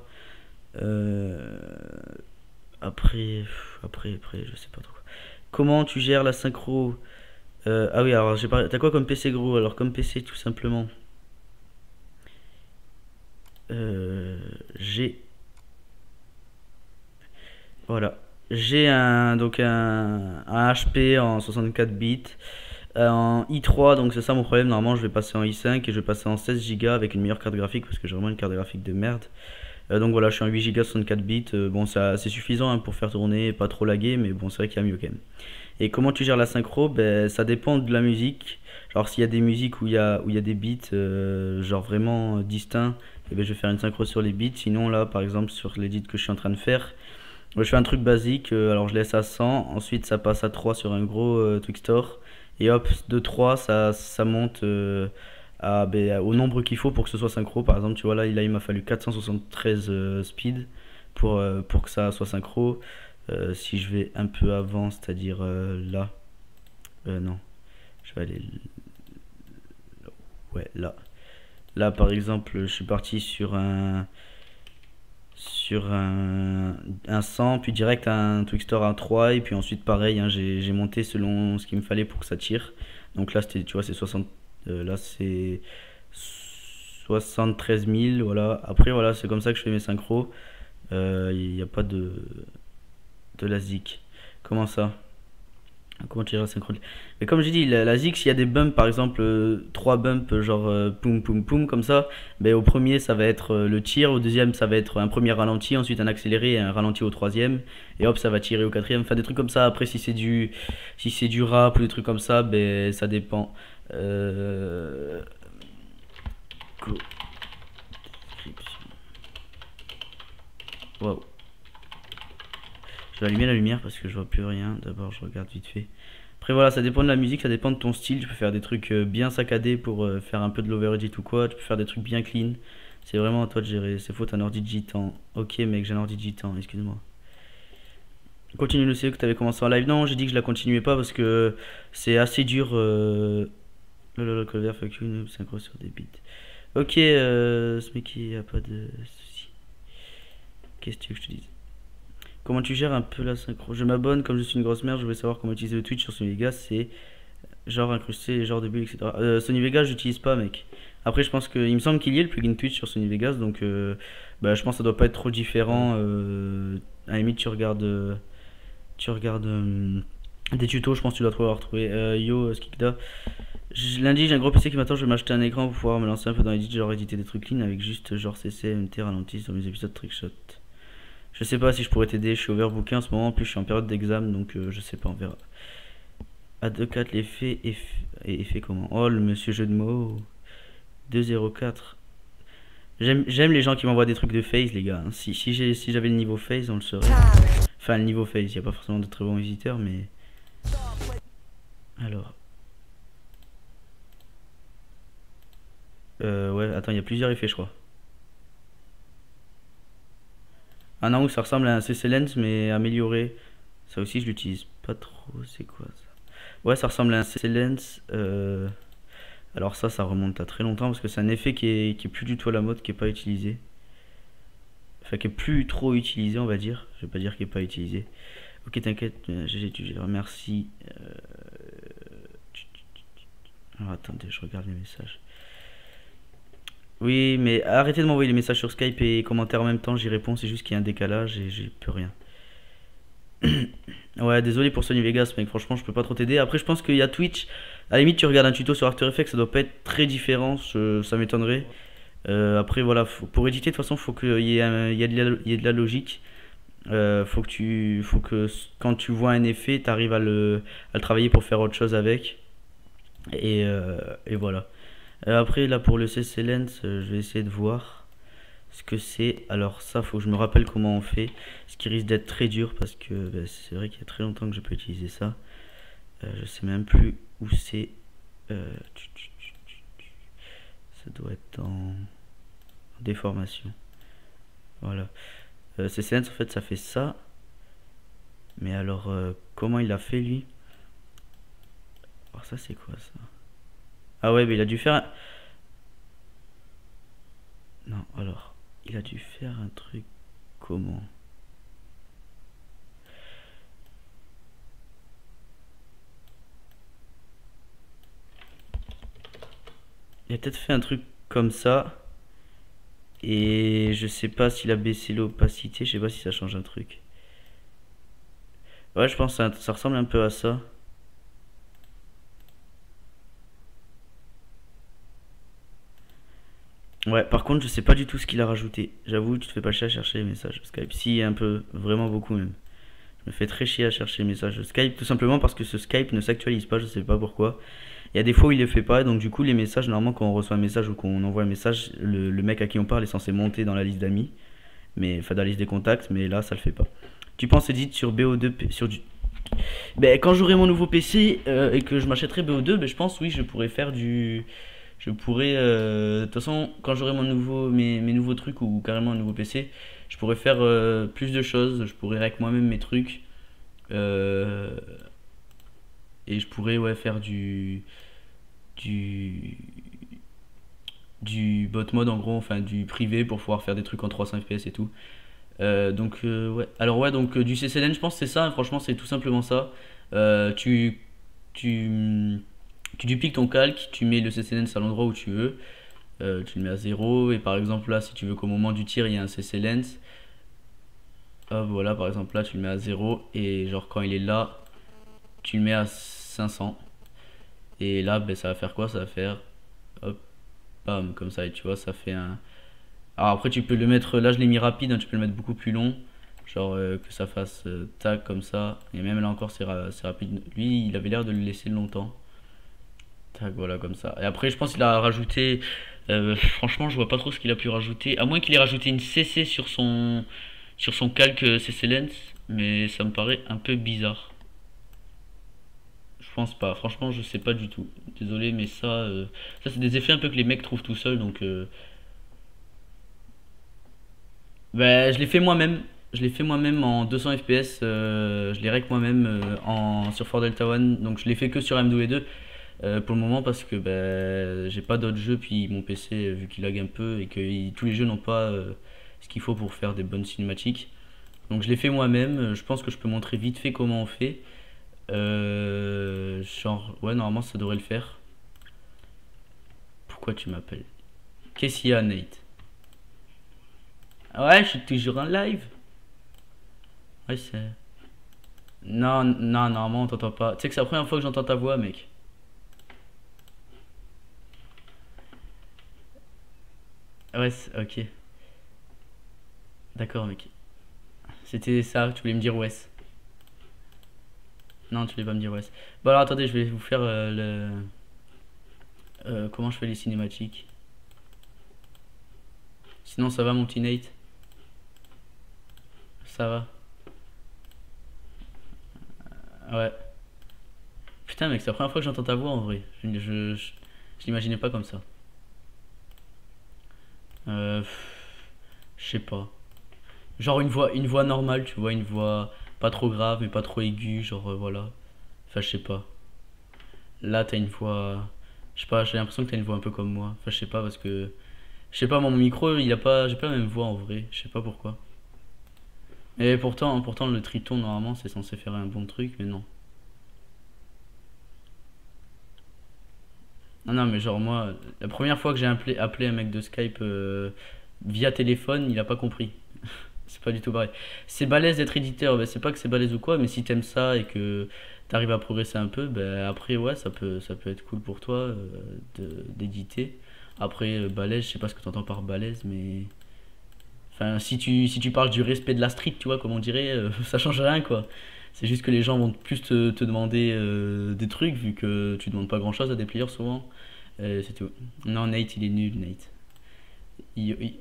Euh, après, après, après, je sais pas trop. Comment tu gères la synchro? euh, Ah oui, alors j'ai parlé. T'as quoi comme P C gros? Alors comme P C tout simplement. Euh, j'ai. Voilà. J'ai un donc un, un H P en soixante-quatre bits. En i trois, donc c'est ça mon problème. Normalement je vais passer en i cinq et je vais passer en seize giga avec une meilleure carte graphique parce que j'ai vraiment une carte graphique de merde. euh, Donc voilà, je suis en huit giga soixante-quatre bits, euh, bon ça c'est suffisant hein, pour faire tourner, pas trop laguer, mais bon c'est vrai qu'il y a mieux quand même. Et comment tu gères la synchro? Ben, ça dépend de la musique. Genre s'il y a des musiques où il y a, où il y a des beats euh, genre vraiment euh, distincts, et bien je vais faire une synchro sur les beats. Sinon là par exemple sur l'édit que je suis en train de faire, je fais un truc basique, euh, alors je laisse à cent, ensuite ça passe à trois sur un gros euh, Twixtor, et hop de trois ça, ça monte euh, à, bah, au nombre qu'il faut pour que ce soit synchro. Par exemple tu vois là, là il m'a fallu quatre cent soixante-treize euh, speed pour, euh, pour que ça soit synchro. Euh, si je vais un peu avant, c'est à dire euh, là, euh, non je vais aller ouais là, là par exemple je suis parti sur un sur un, un cent, puis direct un Twixtor à trois, et puis ensuite pareil hein, j'ai monté selon ce qu'il me fallait pour que ça tire. Donc là c'était, tu vois, c'est soixante, euh, là c'est soixante-treize mille, voilà. Après voilà, c'est comme ça que je fais mes synchros. Il euh, n'y a pas de de la zik. Comment ça, comment tirer la synchro? Mais comme j'ai dit, la, la zik, s'il y a des bumps, par exemple euh, trois bumps genre euh, poum poum poum comme ça, ben, au premier ça va être euh, le tir, au deuxième ça va être un premier ralenti, ensuite un accéléré et un ralenti au troisième, et hop ça va tirer au quatrième, enfin des trucs comme ça. Après si c'est du si c'est du rap ou des trucs comme ça, ben ça dépend. Euh... Wow. Je vais allumer la lumière parce que je vois plus rien. D'abord, je regarde vite fait. Après, voilà, ça dépend de la musique, ça dépend de ton style. Tu peux faire des trucs bien saccadés pour faire un peu de l'overedit ou quoi. Tu peux faire des trucs bien clean. C'est vraiment à toi de gérer. C'est faux, t'as un ordi de gitan. Ok, mec, j'ai un ordi de gitan, excuse-moi. Continue le C E que t'avais commencé en live. Non, j'ai dit que je la continuais pas parce que c'est assez dur. Euh... Lolol, cover, fuck you, synchro sur des beats. Ok, euh, ce mec, il n'y a pas de soucis. Qu'est-ce que tu veux que je te dise? Comment tu gères un peu la synchro? Je m'abonne, comme je suis une grosse merde, je voulais savoir comment utiliser le Twitch sur Sony Vegas, c'est genre incrusté, genre de bulles, et cetera. Euh, Sony Vegas, j'utilise pas, mec. Après, je pense que, il me semble qu'il y ait le plugin Twitch sur Sony Vegas, donc euh, bah, je pense que ça doit pas être trop différent. Euh, à la limite, tu regardes, euh, tu regardes euh, des tutos, je pense que tu dois trop avoir trouvé. Euh, yo, Skikda. Lundi, j'ai un gros P C qui m'attend, je vais m'acheter un écran pour pouvoir me lancer un peu dans l'édit, genre éditer des trucs clean avec juste genre C C, M T, ralenti sur mes épisodes trickshot. Je sais pas si je pourrais t'aider, je suis overbooké en ce moment, en plus je suis en période d'examen, donc euh, je sais pas, on verra. A deux quatre, l'effet, effet comment? Oh le monsieur jeu de mots. deux zéro quatre. J'aime les gens qui m'envoient des trucs de phase, les gars. Si, si j'avais si le niveau phase, on le saurait. Enfin, le niveau phase, il n'y a pas forcément de très bons visiteurs, mais... Alors... Euh, ouais, attends, il y a plusieurs effets, je crois. Ah non, ça ressemble à un C C Lens mais amélioré. Ça aussi je l'utilise pas trop, c'est quoi ça? Ouais, ça ressemble à un C C Lens. Euh... Alors ça, ça remonte à très longtemps parce que c'est un effet qui est, qui est plus du tout à la mode, qui est pas utilisé. Enfin, qui est plus trop utilisé, on va dire. Je vais pas dire qu'il est pas utilisé. Ok, t'inquiète, G G, tu remercie. Euh... Alors attendez, je regarde les messages. Oui, mais arrêtez de m'envoyer les messages sur Skype et commentaires en même temps, j'y réponds, c'est juste qu'il y a un décalage et j'ai plus rien. Ouais, désolé pour Sony Vegas, mec, franchement, je peux pas trop t'aider. Après, je pense qu'il y a Twitch, à la limite, tu regardes un tuto sur After Effects, ça doit pas être très différent, je, ça m'étonnerait. Euh, après, voilà, faut, pour éditer, de toute façon, faut qu'il y, y, y ait de la logique. Euh, faut que tu, faut que quand tu vois un effet, t'arrives à le, à le travailler pour faire autre chose avec. Et, euh, et voilà. Après là pour le C C Lens, euh, je vais essayer de voir ce que c'est. Alors ça, faut que je me rappelle comment on fait, ce qui risque d'être très dur parce que ben, c'est vrai qu'il y a très longtemps que je peux utiliser ça. Euh, je sais même plus où c'est. Euh... Ça doit être en déformation. Voilà. Euh, C C Lens en fait ça fait ça. Mais alors euh, comment il a fait lui? Alors ça c'est quoi ça? Ah ouais, mais il a dû faire un... Non, alors, il a dû faire un truc comment? Il a peut-être fait un truc comme ça. Et je sais pas s'il a baissé l'opacité, je sais pas si ça change un truc. Ouais, je pense que ça, ça ressemble un peu à ça. Ouais, par contre, je sais pas du tout ce qu'il a rajouté. J'avoue, tu te fais pas chier à chercher les messages Skype. Si, un peu, vraiment beaucoup même. Je me fais très chier à chercher les messages Skype, tout simplement parce que ce Skype ne s'actualise pas, je sais pas pourquoi. Il y a des fois où il les fait pas, donc du coup les messages, normalement quand on reçoit un message ou qu'on envoie un message, le, le mec à qui on parle est censé monter dans la liste d'amis, mais enfin dans la liste des contacts, mais là ça le fait pas. Tu penses Edith sur B O deux sur du... Ben, quand j'aurai mon nouveau P C euh, et que je m'achèterai B O deux, ben, je pense oui je pourrais faire du... Je pourrais, euh, de toute façon, quand j'aurai mon nouveau, mes, mes nouveaux trucs ou, ou carrément un nouveau P C, je pourrais faire euh, plus de choses, je pourrais avec moi-même mes trucs. Euh, et je pourrais ouais, faire du, du, du bot mode en gros, enfin du privé pour pouvoir faire des trucs en trois cents F P S et tout. Euh, donc euh, ouais, alors ouais, donc euh, du C C N je pense c'est ça, hein, franchement c'est tout simplement ça. Euh, tu... tu Tu dupliques ton calque, tu mets le C C L N à l'endroit où tu veux, euh, tu le mets à zéro, et par exemple là si tu veux qu'au moment du tir il y a un C C L N, hop voilà par exemple là tu le mets à zéro et genre quand il est là tu le mets à cinq cents et là ben, ça va faire quoi? Ça va faire hop, bam comme ça et tu vois ça fait un... Alors après tu peux le mettre, là je l'ai mis rapide, hein, tu peux le mettre beaucoup plus long, genre euh, que ça fasse euh, tac comme ça et même là encore c'est ra rapide, lui il avait l'air de le laisser longtemps. Voilà comme ça. Et après je pense qu'il a rajouté euh, franchement je vois pas trop ce qu'il a pu rajouter. À moins qu'il ait rajouté une C C sur son sur son calque C C Lens. Mais ça me paraît un peu bizarre. Je pense pas. Franchement je sais pas du tout. Désolé mais ça euh, ça c'est des effets un peu que les mecs trouvent tout seuls. Donc euh... ben, je l'ai fait moi-même. Je l'ai fait moi-même en deux cents F P S. euh, Je l'ai rec moi-même euh, en sur Fort Delta One. Donc je l'ai fait que sur M W deux. Euh, pour le moment parce que bah, j'ai pas d'autres jeux, puis mon P C vu qu'il lag un peu et que il, tous les jeux n'ont pas euh, ce qu'il faut pour faire des bonnes cinématiques, donc je l'ai fait moi-même. Je pense que je peux montrer vite fait comment on fait, euh, genre ouais normalement ça devrait le faire. Pourquoi tu m'appelles? Qu'est-ce qu'il y a Nate? Ah ouais je suis toujours en live. Ouais c'est... Non non normalement on t'entend pas, tu sais que c'est la première fois que j'entends ta voix mec. Ouais, ok. D'accord, mec. C'était ça, tu voulais me dire ouais. Non, tu voulais pas me dire ouais. Bon, alors attendez, je vais vous faire euh, le. Euh, comment je fais les cinématiques. Sinon, ça va, mon petit Nate? Ça va. Ouais. Putain, mec, c'est la première fois que j'entends ta voix en vrai. Je, je, je, je l'imaginais pas comme ça. Euh, je sais pas. Genre une voix, une voix normale, tu vois, une voix pas trop grave mais pas trop aiguë, genre euh, voilà. Enfin je sais pas. Là t'as une voix, je sais pas, j'ai l'impression que t'as une voix un peu comme moi. Enfin je sais pas parce que, je sais pas mon micro il a pas, j'ai pas la même voix en vrai, je sais pas pourquoi. Et pourtant, pourtant le triton normalement c'est censé faire un bon truc mais non. Non, non, mais genre moi, la première fois que j'ai appelé, appelé un mec de Skype euh, via téléphone, il a pas compris. C'est pas du tout pareil. C'est balèze d'être éditeur, ben, c'est pas que c'est balèze ou quoi, mais si t'aimes ça et que t'arrives à progresser un peu, ben, après, ouais, ça peut, ça peut être cool pour toi euh, d'éditer. Après, euh, balèze, je sais pas ce que t'entends par balèze, mais... Enfin, si tu, si tu parles du respect de la street, tu vois, comme on dirait, euh, ça change rien, quoi. C'est juste que les gens vont plus te, te demander euh, des trucs vu que tu demandes pas grand chose à des players souvent. Euh, c'est tout. Non, Nate il est nul, Nate. Yo, yo,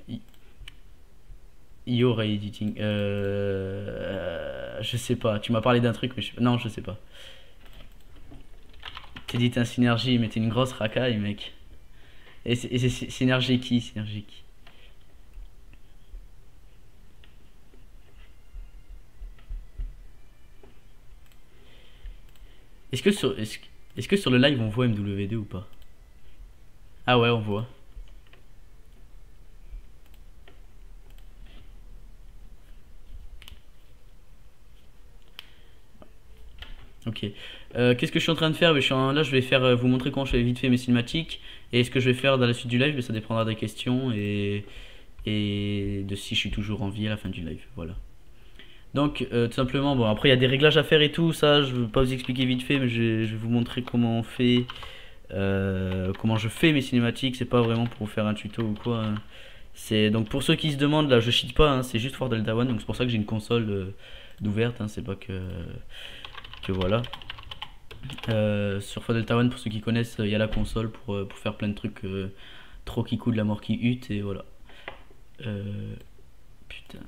yo Ray Editing. Euh, je sais pas, tu m'as parlé d'un truc, mais je sais pas. Non, je sais pas. T'es dit un Synergy, mais t'es une grosse racaille, mec. Et c'est Synergy qui Synergy qui Est-ce que, sur, est-ce, est-ce que sur le live on voit M W deux ou pas? Ah ouais on voit. Ok. Euh, qu'est-ce que je suis en train de faire? Je suis en, là je vais faire, vous montrer comment je fais vite fait mes cinématiques. Et ce que je vais faire dans la suite du live, ça dépendra des questions et, et de si je suis toujours en vie à la fin du live. Voilà. Donc euh, tout simplement, bon après il y a des réglages à faire et tout, ça je ne vais pas vous expliquer vite fait mais je, je vais vous montrer comment on fait, euh, comment je fais mes cinématiques, c'est pas vraiment pour vous faire un tuto ou quoi. Hein. C'est donc pour ceux qui se demandent, là je cheat pas, hein, c'est juste Fort Delta One, donc c'est pour ça que j'ai une console euh, d'ouverte, hein, c'est pas que, que voilà. Euh, sur Fort Delta One, pour ceux qui connaissent, il y a la console pour, pour faire plein de trucs euh, trop qui coûtent, la mort qui hute, et voilà. Euh, putain.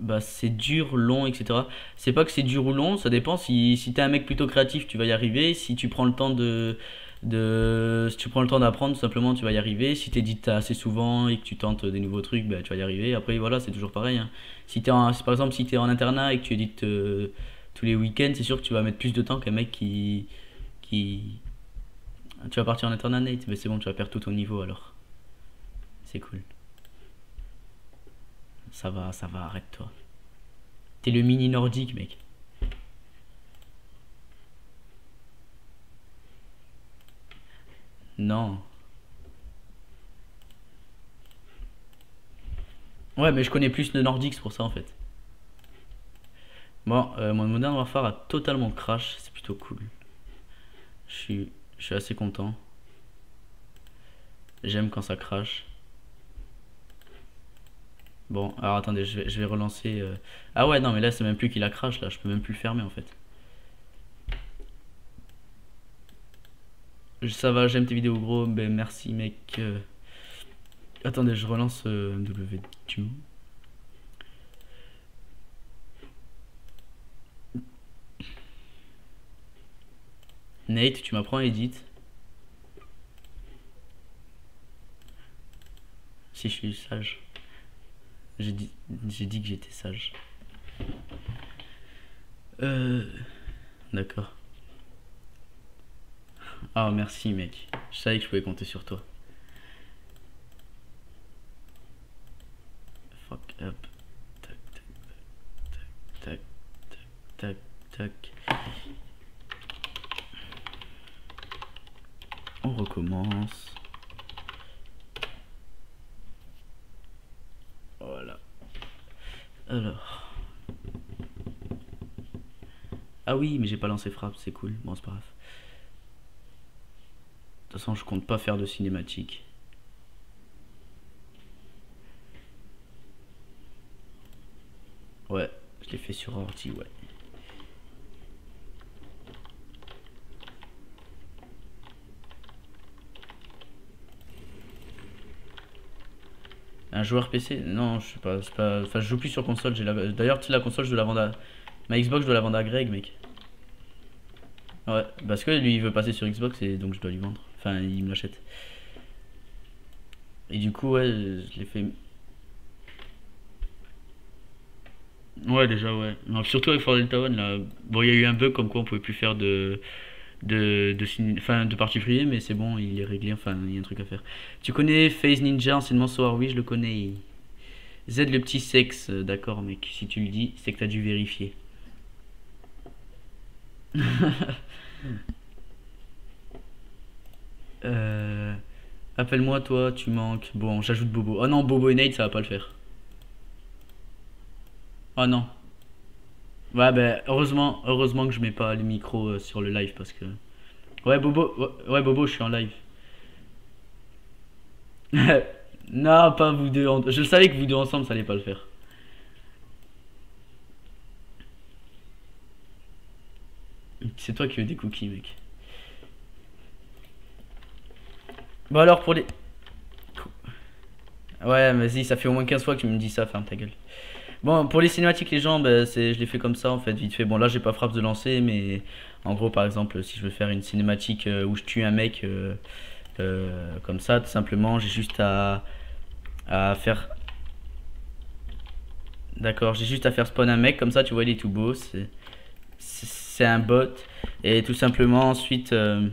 Bah, c'est dur, long, et cetera. C'est pas que c'est dur ou long, ça dépend. Si, si t'es un mec plutôt créatif, tu vas y arriver. Si tu prends le temps de. de si tu prends le temps d'apprendre, tout simplement, tu vas y arriver. Si t'es dit assez souvent et que tu tentes des nouveaux trucs, bah, tu vas y arriver. Après, voilà, c'est toujours pareil, hein. Si t'es en, par exemple, si t'es en internat et que tu édites euh, tous les week-ends, c'est sûr que tu vas mettre plus de temps qu'un mec qui. qui. Tu vas partir en internat, Nate, mais c'est bon, tu vas perdre tout ton niveau alors. C'est cool. Ça va, ça va, arrête-toi. T'es le mini nordique, mec. Non. Ouais, mais je connais plus le Nordic pour ça, en fait. Bon, euh, mon Modern Warfare a totalement crash. C'est plutôt cool. Je suis, je suis assez content. J'aime quand ça crash. Bon, alors attendez, je vais, je vais relancer. Euh... Ah ouais, non, mais là, c'est même plus qu'il a crash, là. Je peux même plus le fermer, en fait. Ça va, j'aime tes vidéos, gros. Ben, merci, mec. Euh... Attendez, je relance euh, M W deux. Nate, tu m'apprends à edit. Si je suis sage. J'ai dit, j'ai dit que j'étais sage. Euh, D'accord. Ah, merci, mec. Je savais que je pouvais compter sur toi. Fuck up. Tac, tac, tac, tac, tac, tac, tac. On recommence. Voilà. Alors. Ah oui, mais j'ai pas lancé frappe, c'est cool. Bon, c'est pas grave. De toute façon, je compte pas faire de cinématique. Ouais, je l'ai fait sur ordi, ouais. Un joueur P C? Non, je sais pas, c'est pas... Enfin, je joue plus sur console, j'ai la... D'ailleurs, tu sais, la console, je dois la vendre à... Ma Xbox, je dois la vendre à Greg, mec. Ouais, parce que lui, il veut passer sur Xbox et donc je dois lui vendre. Enfin, il me l'achète. Et du coup, ouais, je l'ai fait... Ouais, déjà, ouais. Non, surtout avec Fort Delta One, là. Bon, il y a eu un bug comme quoi on pouvait plus faire de... de, de, enfin, de partie privée, mais c'est bon, il est réglé, enfin il y a un truc à faire. Tu connais Face Ninja, anciennement Soar? Oui, je le connais. Z le petit sexe, d'accord mec, si tu le dis, c'est que t'as dû vérifier. euh, Appelle-moi toi, tu manques. Bon, j'ajoute Bobo. Oh non, Bobo et Nate, ça va pas le faire. Oh non. Ouais, ben heureusement, heureusement que je mets pas le micro euh, sur le live parce que... Ouais, Bobo, ouais, ouais Bobo, je suis en live. Non, pas vous deux. En... Je savais que vous deux ensemble, ça allait pas le faire. C'est toi qui veux des cookies, mec. Bon alors, pour les... Ouais, vas-y, ça fait au moins quinze fois que tu me dis ça, ferme ta gueule. Bon, pour les cinématiques, les gens, bah, c'est, je les fais comme ça en fait, vite fait. Bon, là j'ai pas frappe de lancer, mais en gros, par exemple, si je veux faire une cinématique euh, où je tue un mec euh, euh, comme ça, tout simplement, j'ai juste à, à faire. D'accord, j'ai juste à faire spawn un mec comme ça, tu vois, il est tout beau. C'est un bot, et tout simplement, ensuite, euh,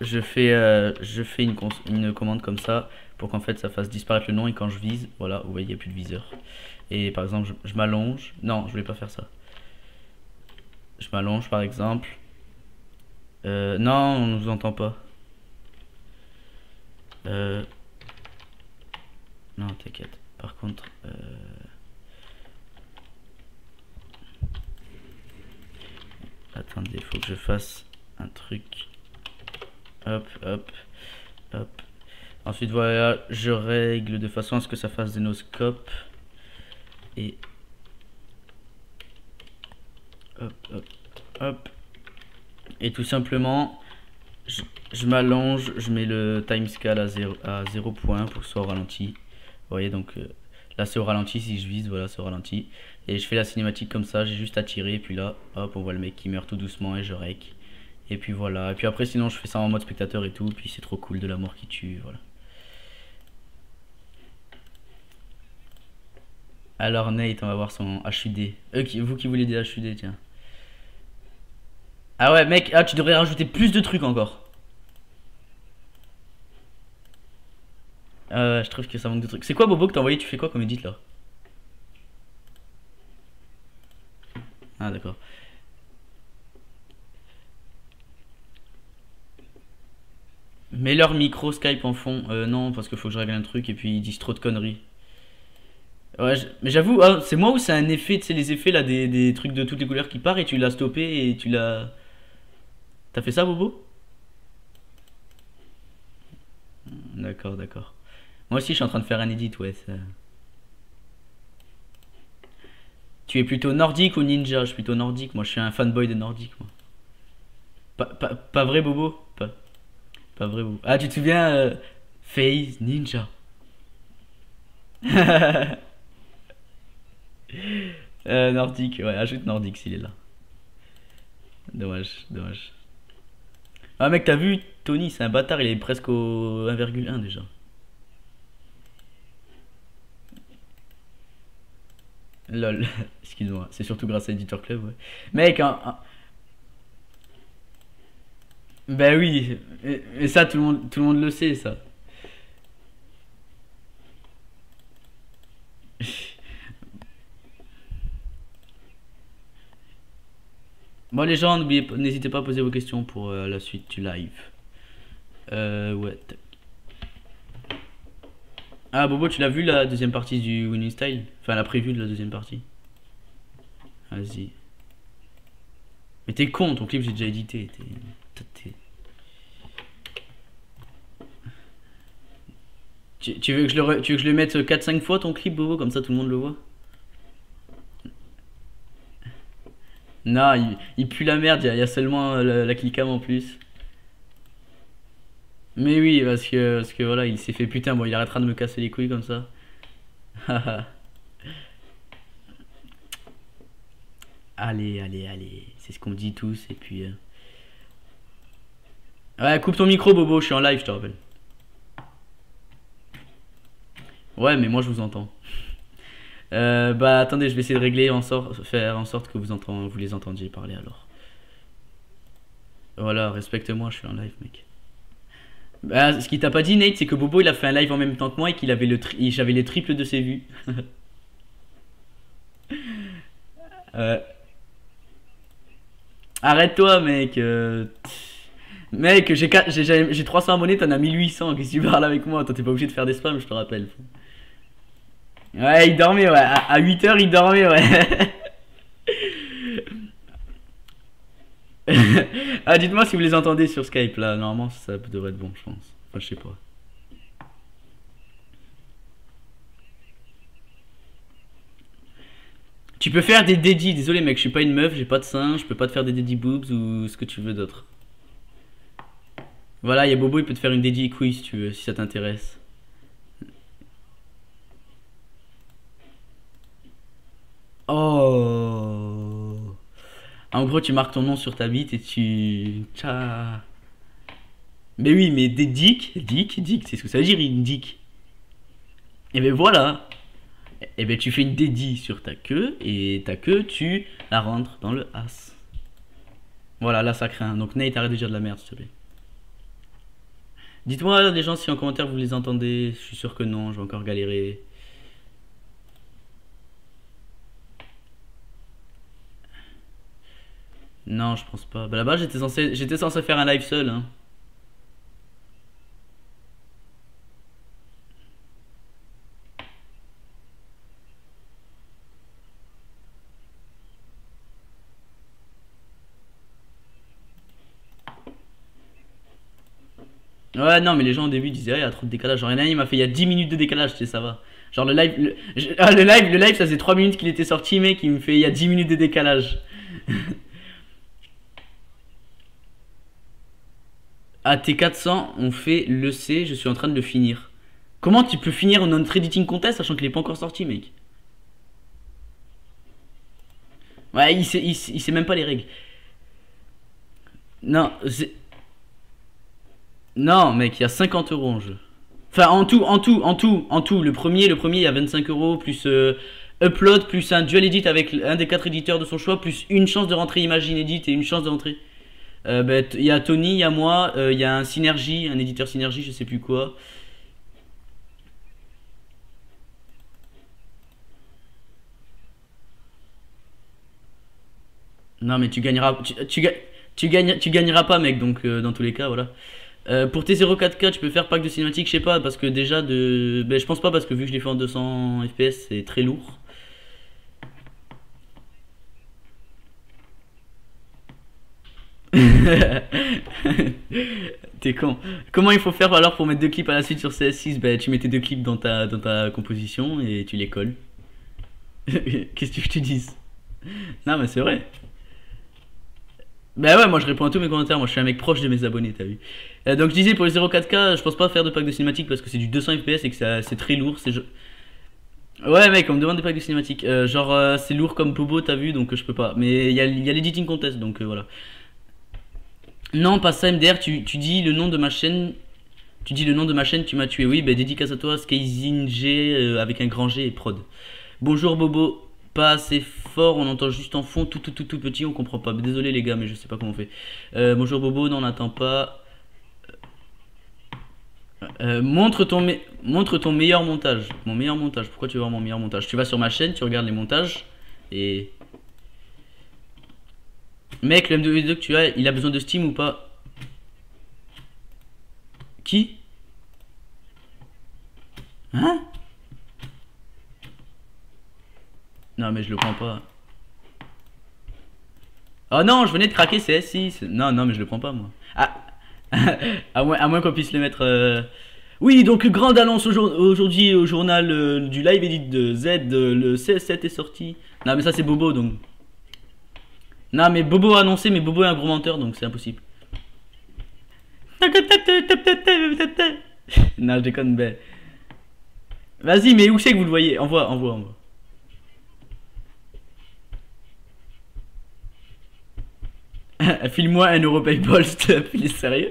je fais, euh, je fais une, une commande comme ça. Pour qu'en fait ça fasse disparaître le nom, et quand je vise, voilà, vous voyez, il n'y a plus de viseur. Et par exemple, je, je m'allonge. Non, je voulais pas faire ça. Je m'allonge par exemple. Euh, non, on ne vous entend pas. Euh... Non, t'inquiète. Par contre... Euh... Attendez, il faut que je fasse un truc. Hop, hop, hop. Ensuite voilà, je règle de façon à ce que ça fasse des noscopes. Et hop hop Hop. Et tout simplement, je, je m'allonge, je mets le timescale à zéro point pour que ce soit au ralenti. Vous voyez, donc euh, là c'est au ralenti, si je vise, voilà, c'est au ralenti. Et je fais la cinématique comme ça, j'ai juste à tirer, et puis là, hop, on voit le mec qui meurt tout doucement et je rec. Et puis voilà, et puis après sinon je fais ça en mode spectateur et tout, puis c'est trop cool, de la mort qui tue, voilà. Alors Nate, on va voir son H U D. Euh, qui, vous qui voulez des H U D, tiens. Ah ouais mec, ah, tu devrais rajouter plus de trucs encore. Euh, je trouve que ça manque de trucs. C'est quoi Bobo que t'as envoyé? Tu fais quoi comme edit là? Ah d'accord. Mets leur micro Skype en fond. Euh, non, parce qu'il faut que je règle un truc et puis ils disent trop de conneries. Ouais, je... mais j'avoue, ah, c'est moi ou c'est un effet, tu sais, les effets là, des, des trucs de toutes les couleurs qui partent et tu l'as stoppé et tu l'as. T'as fait ça, Bobo? D'accord, d'accord. Moi aussi, je suis en train de faire un edit, ouais. Ça... Tu es plutôt nordique ou ninja? Je suis plutôt nordique, moi je suis un fanboy de nordique, moi. Pas, pas, pas vrai, Bobo? Pas. Pas vrai, vous. Ah, tu te souviens euh, Face Ninja. euh, Nordic, ouais, ajoute Nordic s'il est là. Dommage, dommage. Ah, mec, t'as vu Tony, c'est un bâtard, il est presque au un virgule un déjà. Lol, excuse-moi, c'est surtout grâce à Editor Club, ouais. Mec, hein. hein... Ben oui, et ça tout le monde, tout le monde le sait ça. Bon les gens, n'hésitez pas à poser vos questions pour euh, la suite du live. Euh, ouais. Ah Bobo, tu l'as vu la deuxième partie du Winning Style? Enfin la preview de la deuxième partie. Vas-y. Mais t'es con, ton clip j'ai déjà édité. Tu, tu, veux que je le re, tu veux que je le mette quatre cinq fois ton clip Bobo, comme ça tout le monde le voit? Non, il, il pue la merde, il y, y a seulement la, la clickcam en plus. Mais oui, parce que, parce que voilà, il s'est fait putain, bon il arrêtera de me casser les couilles comme ça. Allez, allez, allez, c'est ce qu'on dit tous et puis... Euh... Ouais, coupe ton micro, Bobo, je suis en live, je te rappelle. Ouais, mais moi, je vous entends. Euh, bah, attendez, je vais essayer de régler, en sorte, faire en sorte que vous, entend, vous les entendiez parler, alors. Voilà, respecte-moi, je suis en live, mec. Bah, ce qu'il t'a pas dit, Nate, c'est que Bobo, il a fait un live en même temps que moi et qu'il avait le tri j'avais les triples de ses vues. euh... Arrête-toi, mec. Euh... Mec, j'ai trois cents abonnés, t'en as mille huit cents, qu'est-ce que tu parles avec moi? Toi, t'es pas obligé de faire des spams, je te rappelle. Ouais, il dormait, ouais. À, à huit heures, il dormait, ouais. Ah, dites-moi si vous les entendez sur Skype, là. Normalement, ça devrait être bon, je pense. Enfin, je sais pas. Tu peux faire des dédits. Désolé, mec, je suis pas une meuf, j'ai pas de seins, je peux pas te faire des dédits boobs ou ce que tu veux d'autre. Voilà, il y a Bobo, il peut te faire une dédiée couille si tu veux, si ça t'intéresse. Oh. En gros, tu marques ton nom sur ta bite et tu... Tcha. Mais oui, mais des dicks, dick, dick, c'est ce que ça veut dire, une dick. Et ben voilà. Et ben tu fais une dédie sur ta queue et ta queue, tu la rentres dans le as. Voilà, là ça craint. Donc Nate, arrête de dire de la merde, s'il te plaît. Dites-moi les gens si en commentaire vous les entendez, je suis sûr que non, je vais encore galérer. Non, je pense pas. Bah là-bas, j'étais censé j'étais censé faire un live seul. Hein. Ouais, non, mais les gens au début ils disaient, ah, il y a trop de décalage. Genre, il y en a un, il m'a fait, il y a dix minutes de décalage, tu sais, ça va. Genre, le live, le, je, ah, le live, le live, ça faisait trois minutes qu'il était sorti, mec, il me fait, il y a dix minutes de décalage. A T quatre cents, on fait le C, je suis en train de le finir. Comment tu peux finir un non-traditing contest sachant qu'il n'est pas encore sorti, mec? Ouais, il sait, il, sait, il sait même pas les règles. Non, c'est... Non, mec, il y a cinquante euros en jeu. Enfin, en tout, en tout, en tout, en tout. Le premier, le premier, il y a vingt-cinq euros, plus euh, upload, plus un dual edit avec un des quatre éditeurs de son choix, plus une chance de rentrer Imagine Edit et une chance de rentrer... Il euh, bah, y a Tony, il y a moi, il euh, y a un Synergy, un éditeur Synergy, je sais plus quoi. Non mais tu gagneras, tu, tu, tu, gagnes, tu gagneras pas mec, donc euh, dans tous les cas voilà. Euh, pour tes zéro virgule quatre K, tu peux faire pack de cinématique, je sais pas, parce que déjà de, ben, je pense pas parce que vu que je l'ai fait en deux cents F P S, c'est très lourd. T'es con. Comment il faut faire alors pour mettre deux clips à la suite sur C S six? Bah, tu mets tes deux clips dans ta, dans ta composition et tu les colles. Qu'est-ce que tu veux que tu dises? Non mais c'est vrai. Bah ouais, moi je réponds à tous mes commentaires, moi je suis un mec proche de mes abonnés, t'as vu. euh, Donc je disais pour les zéro virgule quatre K, je pense pas faire de pack de cinématique parce que c'est du deux cents F P S et que c'est très lourd. C'est... Ouais mec, on me demande des packs de cinématique. euh, Genre euh, c'est lourd comme Bobo, t'as vu, donc euh, je peux pas. Mais il y a, y a l'editing contest, donc euh, voilà. Non, pas ça, M D R, tu, tu dis le nom de ma chaîne, tu dis le nom de ma chaîne, tu m'as tué. Oui, bah dédicace à toi, Skyzing G euh, avec un grand G et prod. Bonjour Bobo, pas assez fort, on entend juste en fond, tout tout tout tout petit, on comprend pas. Désolé les gars, mais je sais pas comment on fait. Euh, bonjour Bobo, non, on n'attend pas. Euh, montre, ton me... montre ton meilleur montage. Mon meilleur montage, pourquoi tu veux voir mon meilleur montage? Tu vas sur ma chaîne, tu regardes les montages et... Mec, le M W deux que tu as, il a besoin de Steam ou pas? Qui? Hein? Non mais je le prends pas. Oh non, je venais de craquer C S six. Non, non mais je le prends pas moi. Ah. À moins, à moins qu'on puisse le mettre... Euh... Oui, donc grande annonce aujourd'hui au journal euh, du live edit de Z, euh, le C S sept est sorti. Non mais ça c'est Bobo donc... Non mais Bobo a annoncé, mais Bobo est un gros menteur donc c'est impossible. Non je déconne, ben. Vas-y, mais où c'est que vous le voyez? Envoie, envoie, envoie. File-moi un euro PayPal, s'il te plaît, sérieux?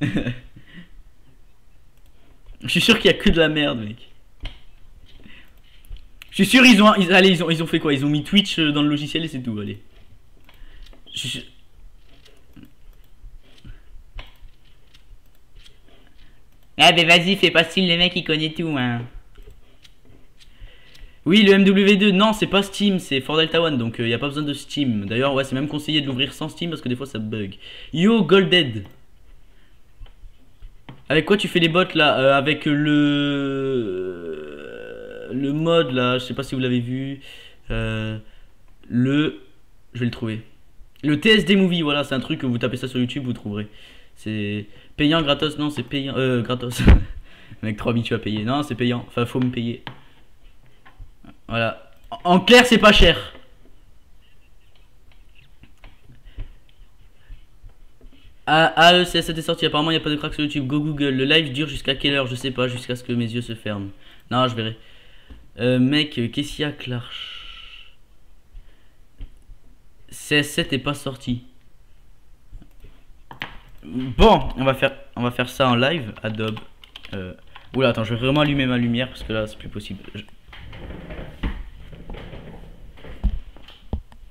Je suis sûr qu'il y a que de la merde mec. Je suis sûr ils ont, ils, allez, ils ont ils ont fait quoi? Ils ont mis Twitch dans le logiciel et c'est tout, allez. Je suis sûr... Ah ben vas-y, fais pas style, les mecs ils connaissent tout hein. Oui le M W deux, non c'est pas Steam, c'est Fort Delta One, donc il euh, n'y a pas besoin de Steam. D'ailleurs ouais, c'est même conseillé de l'ouvrir sans Steam parce que des fois ça bug. Yo Golded, avec quoi tu fais les bots là? euh, Avec le... le mode là, je sais pas si vous l'avez vu, euh, le, je vais le trouver, le T S D Movie, voilà, c'est un truc que vous tapez ça sur YouTube, vous trouverez. C'est payant, gratos, non c'est payant, euh, gratos. Mec trop habitué à payer, non c'est payant, enfin faut me payer, voilà, en, en clair c'est pas cher. A E, C S sept est sorti, apparemment il n'y a pas de crack sur YouTube, go Google, le live dure jusqu'à quelle heure? Je sais pas, jusqu'à ce que mes yeux se ferment, non je verrai. Euh, mec, qu'est-ce qu'il y a, Clarch? C S sept est pas sorti. Bon, on va faire, on va faire ça en live, Adobe. Euh, oula, attends, je vais vraiment allumer ma lumière parce que là, c'est plus possible. Je...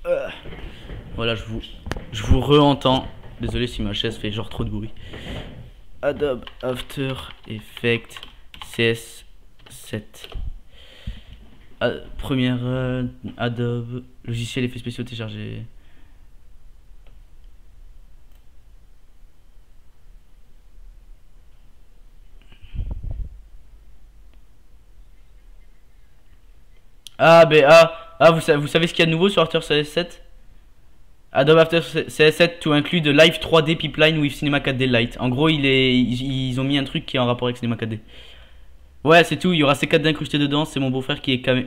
Euh, voilà, je vous, je vous re-entends. Désolé si ma chaise fait genre trop de bruit. Adobe, After Effects, C S sept. Ah, première euh, Adobe, logiciel, effets spéciaux téléchargés. Ah, ben ah, ah vous, vous savez ce qu'il y a de nouveau sur After C S sept? Adobe After C S sept, tout inclut de Live trois D Pipeline with Cinema quatre D Lite. En gros, il est, ils, ils ont mis un truc qui est en rapport avec Cinema quatre D. Ouais, c'est tout, il y aura ces quatre d'incrustés dedans, c'est mon beau-frère qui est camé.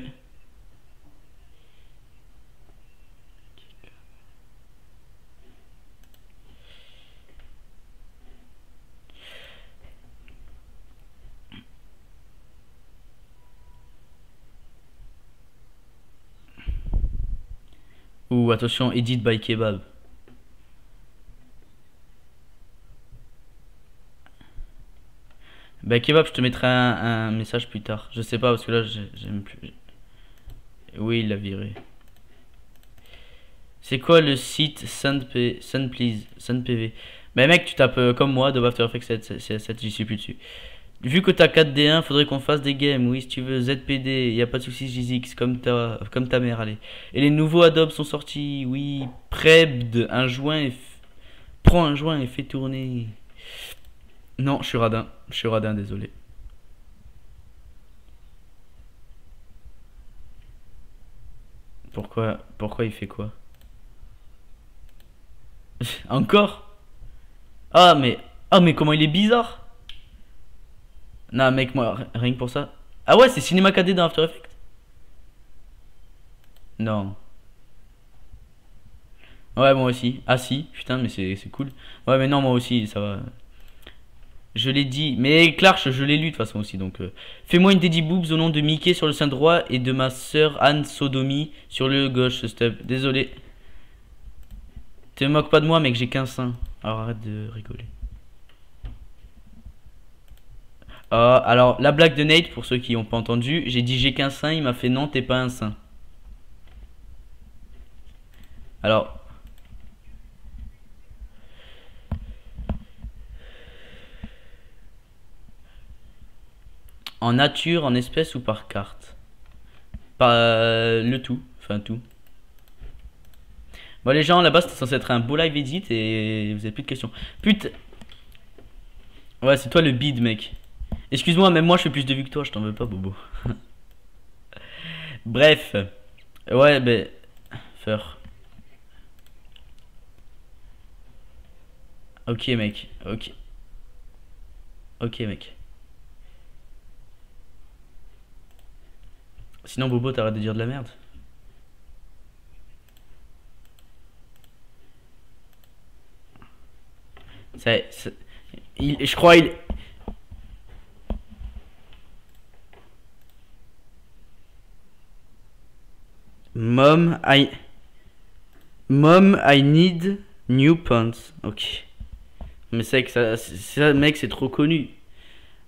ou attention edit by kebab. Bah kebab, je te mettrai un, un message plus tard. Je sais pas parce que là j'aime plus. Oui, il l'a viré. C'est quoi le site SunPV? Sun, bah mec, tu tapes euh, comme moi, de After Effects C S sept, j'y suis plus dessus. Vu que t'as quatre D un, faudrait qu'on fasse des games. Oui, si tu veux, Z P D, y a pas de soucis, J Z X, comme ta, comme ta mère, allez. Et les nouveaux Adobe sont sortis, oui. Prebd, un joint et f... prends un joint et fais tourner. Non, je suis radin. Je suis radin, désolé. Pourquoi, pourquoi il fait quoi? Encore? Ah mais, ah mais comment il est bizarre. Non mec, moi rien que pour ça. Ah ouais, c'est Cinema quatre D dans After Effects. Non. Ouais, moi aussi. Ah si, putain, mais c'est cool. Ouais, mais non, moi aussi, ça va. Je l'ai dit, mais Clarche, je l'ai lu de toute façon aussi. Donc, euh, fais-moi une Daddy Boobs au nom de Mickey sur le sein droit et de ma sœur Anne Sodomi sur le gauche, step. Désolé. Te moque pas de moi, mec, j'ai qu'un sein. Alors arrête de rigoler. Euh, alors, la blague de Nate, pour ceux qui n'ont pas entendu, j'ai dit j'ai qu'un sein, il m'a fait non, t'es pas un sein. Alors. En nature, en espèce ou par carte? Par euh, le tout, enfin tout. Bon les gens, là-bas c'était censé être un beau live edit et vous avez plus de questions. Putain. Ouais, c'est toi le bide, mec. Excuse-moi, même moi je fais plus de vues que toi, je t'en veux pas, Bobo. Bref. Ouais, ben... Bah... Faire. Ok, mec. Ok. Ok, mec. Sinon Bobo, t'arrêtes de dire de la merde. Ça, ça, il, je crois il... Mom, I... Mom, I need new pants. Ok. Mais c'est que ça, ça, mec, c'est trop connu.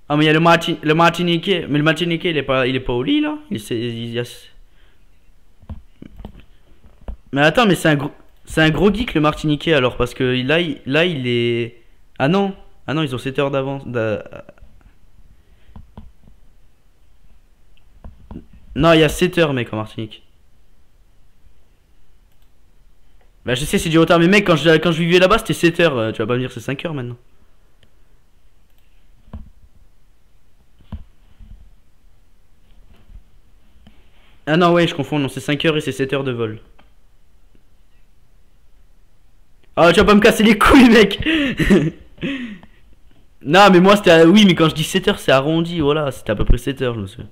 Ah mais il y a le, Martin, le Martiniquais, mais le Martiniquais il est pas, il est pas au lit là. Il, il, il a... Mais attends, mais c'est un gros, c'est un gros geek le Martiniquais alors, parce que là, il, là il est, ah non, ah non ils ont sept heures d'avance. Non il y a sept heures mec en Martinique. Bah je sais c'est du retard mais mec quand je, quand je vivais là-bas c'était sept heures, tu vas pas me dire c'est cinq heures maintenant. Ah non ouais je confonds, non c'est cinq heures et c'est sept heures de vol. Ah tu vas pas me casser les couilles mec. Non mais moi c'était à... Oui mais quand je dis sept heures c'est arrondi, voilà c'était à peu près sept heures je me souviens.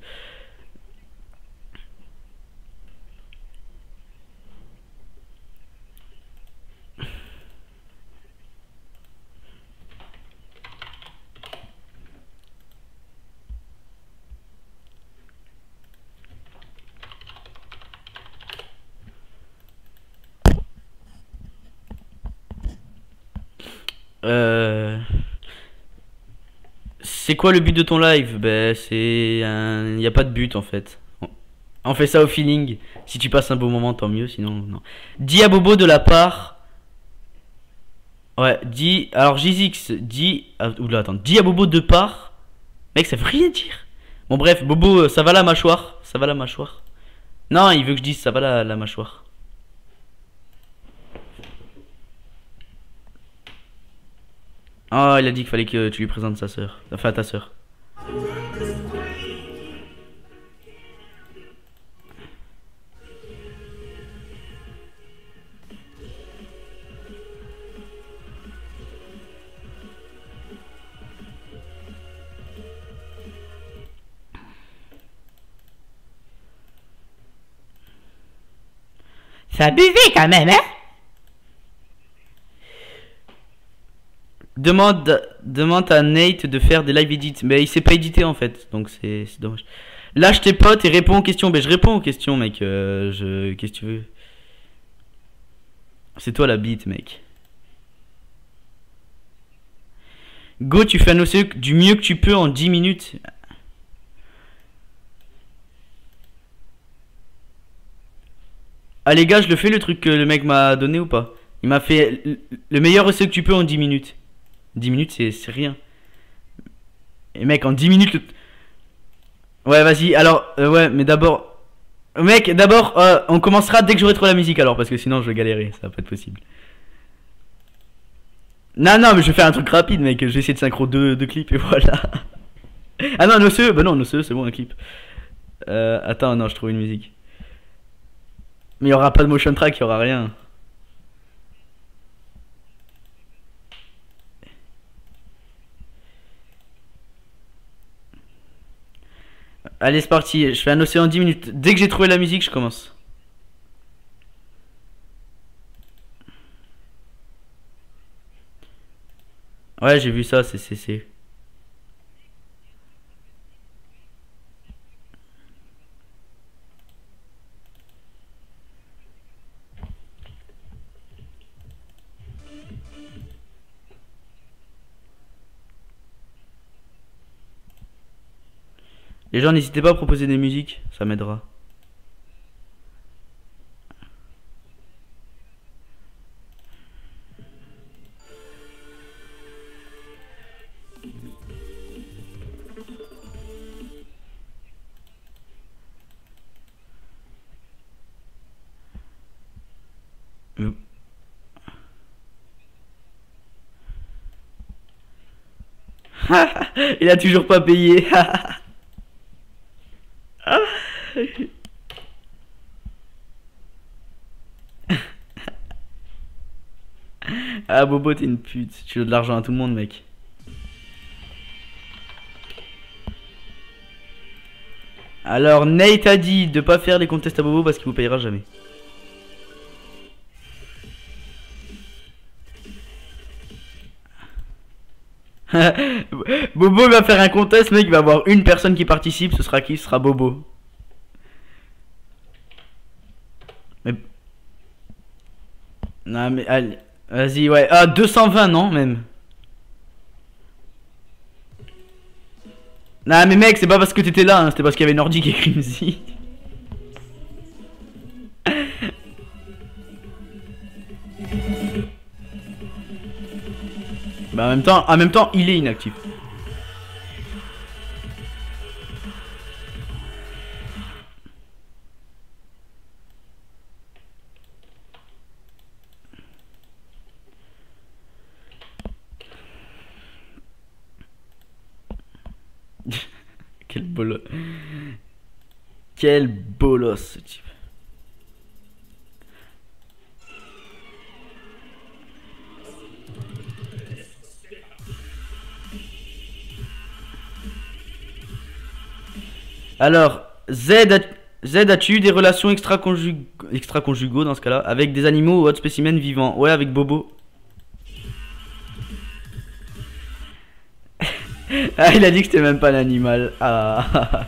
Euh... C'est quoi le but de ton live? Ben c'est un... Y a pas de but en fait. On fait ça au feeling. Si tu passes un beau moment tant mieux, sinon non. Dis à Bobo de la part. Ouais, dis. Alors J Z X, dis. Ah, oula attends. Dis à Bobo de part. Mec ça veut rien dire. Bon bref, Bobo, ça va la mâchoire? Ça va la mâchoire? Non, il veut que je dise ça va la, la mâchoire. Ah, oh, il a dit qu'il fallait que tu lui présentes sa sœur. Enfin, ta sœur. Ça buvait quand même, hein? Demande, demande à Nate de faire des live edits. Mais il s'est pas édité en fait. Donc c'est dommage. Lâche tes potes et réponds aux questions. Mais je réponds aux questions mec. euh, je... Qu'est-ce que tu veux? C'est toi la bite, mec. Go, tu fais un O C E du mieux que tu peux en dix minutes. Ah les gars, je le fais le truc que le mec m'a donné ou pas? Il m'a fait le meilleur O C E que tu peux en dix minutes. dix minutes, c'est rien. Et mec, en dix minutes... Le... Ouais, vas-y, alors... Euh, ouais, mais d'abord... Mec, d'abord, euh, on commencera dès que j'aurai trouvé la musique alors, parce que sinon je vais galérer, ça va pas être possible. Non, non, mais je vais faire un truc rapide, mec. Je vais essayer de synchro deux, deux clips et voilà. Ah non, Noceux, bah non, Noceux, c'est bon, un clip. Euh, attends, non, je trouve une musique. Mais il n'y aura pas de motion track, il n'y aura rien. Allez, c'est parti, je fais un océan en dix minutes. Dès que j'ai trouvé la musique, je commence. Ouais, j'ai vu ça, c'est c'est. Les gens, n'hésitez pas à proposer des musiques, ça m'aidera. Il a toujours pas payé. Ah Bobo, t'es une pute, tu veux de l'argent à tout le monde, mec. Alors Nate a dit de pas faire les contests à Bobo parce qu'il vous payera jamais. Bobo va faire un contest, mec, il va avoir une personne qui participe, ce sera qui? Ce sera Bobo. Mais... Non mais allez, vas-y, ouais. Ah, deux cent vingt, non, même. Non mais mec, c'est pas parce que t'étais là, hein, c'était parce qu'il y avait Nordic et Crimzy. Bah en même temps, en même temps, il est inactif. Quel bolos. Quel bolos ce type. Alors, Z, a, Z as-tu eu des relations extra-conjugaux extra dans ce cas-là? Avec des animaux ou autres spécimens vivants? Ouais, avec Bobo. Ah, il a dit que c'était même pas l'animal. Ah.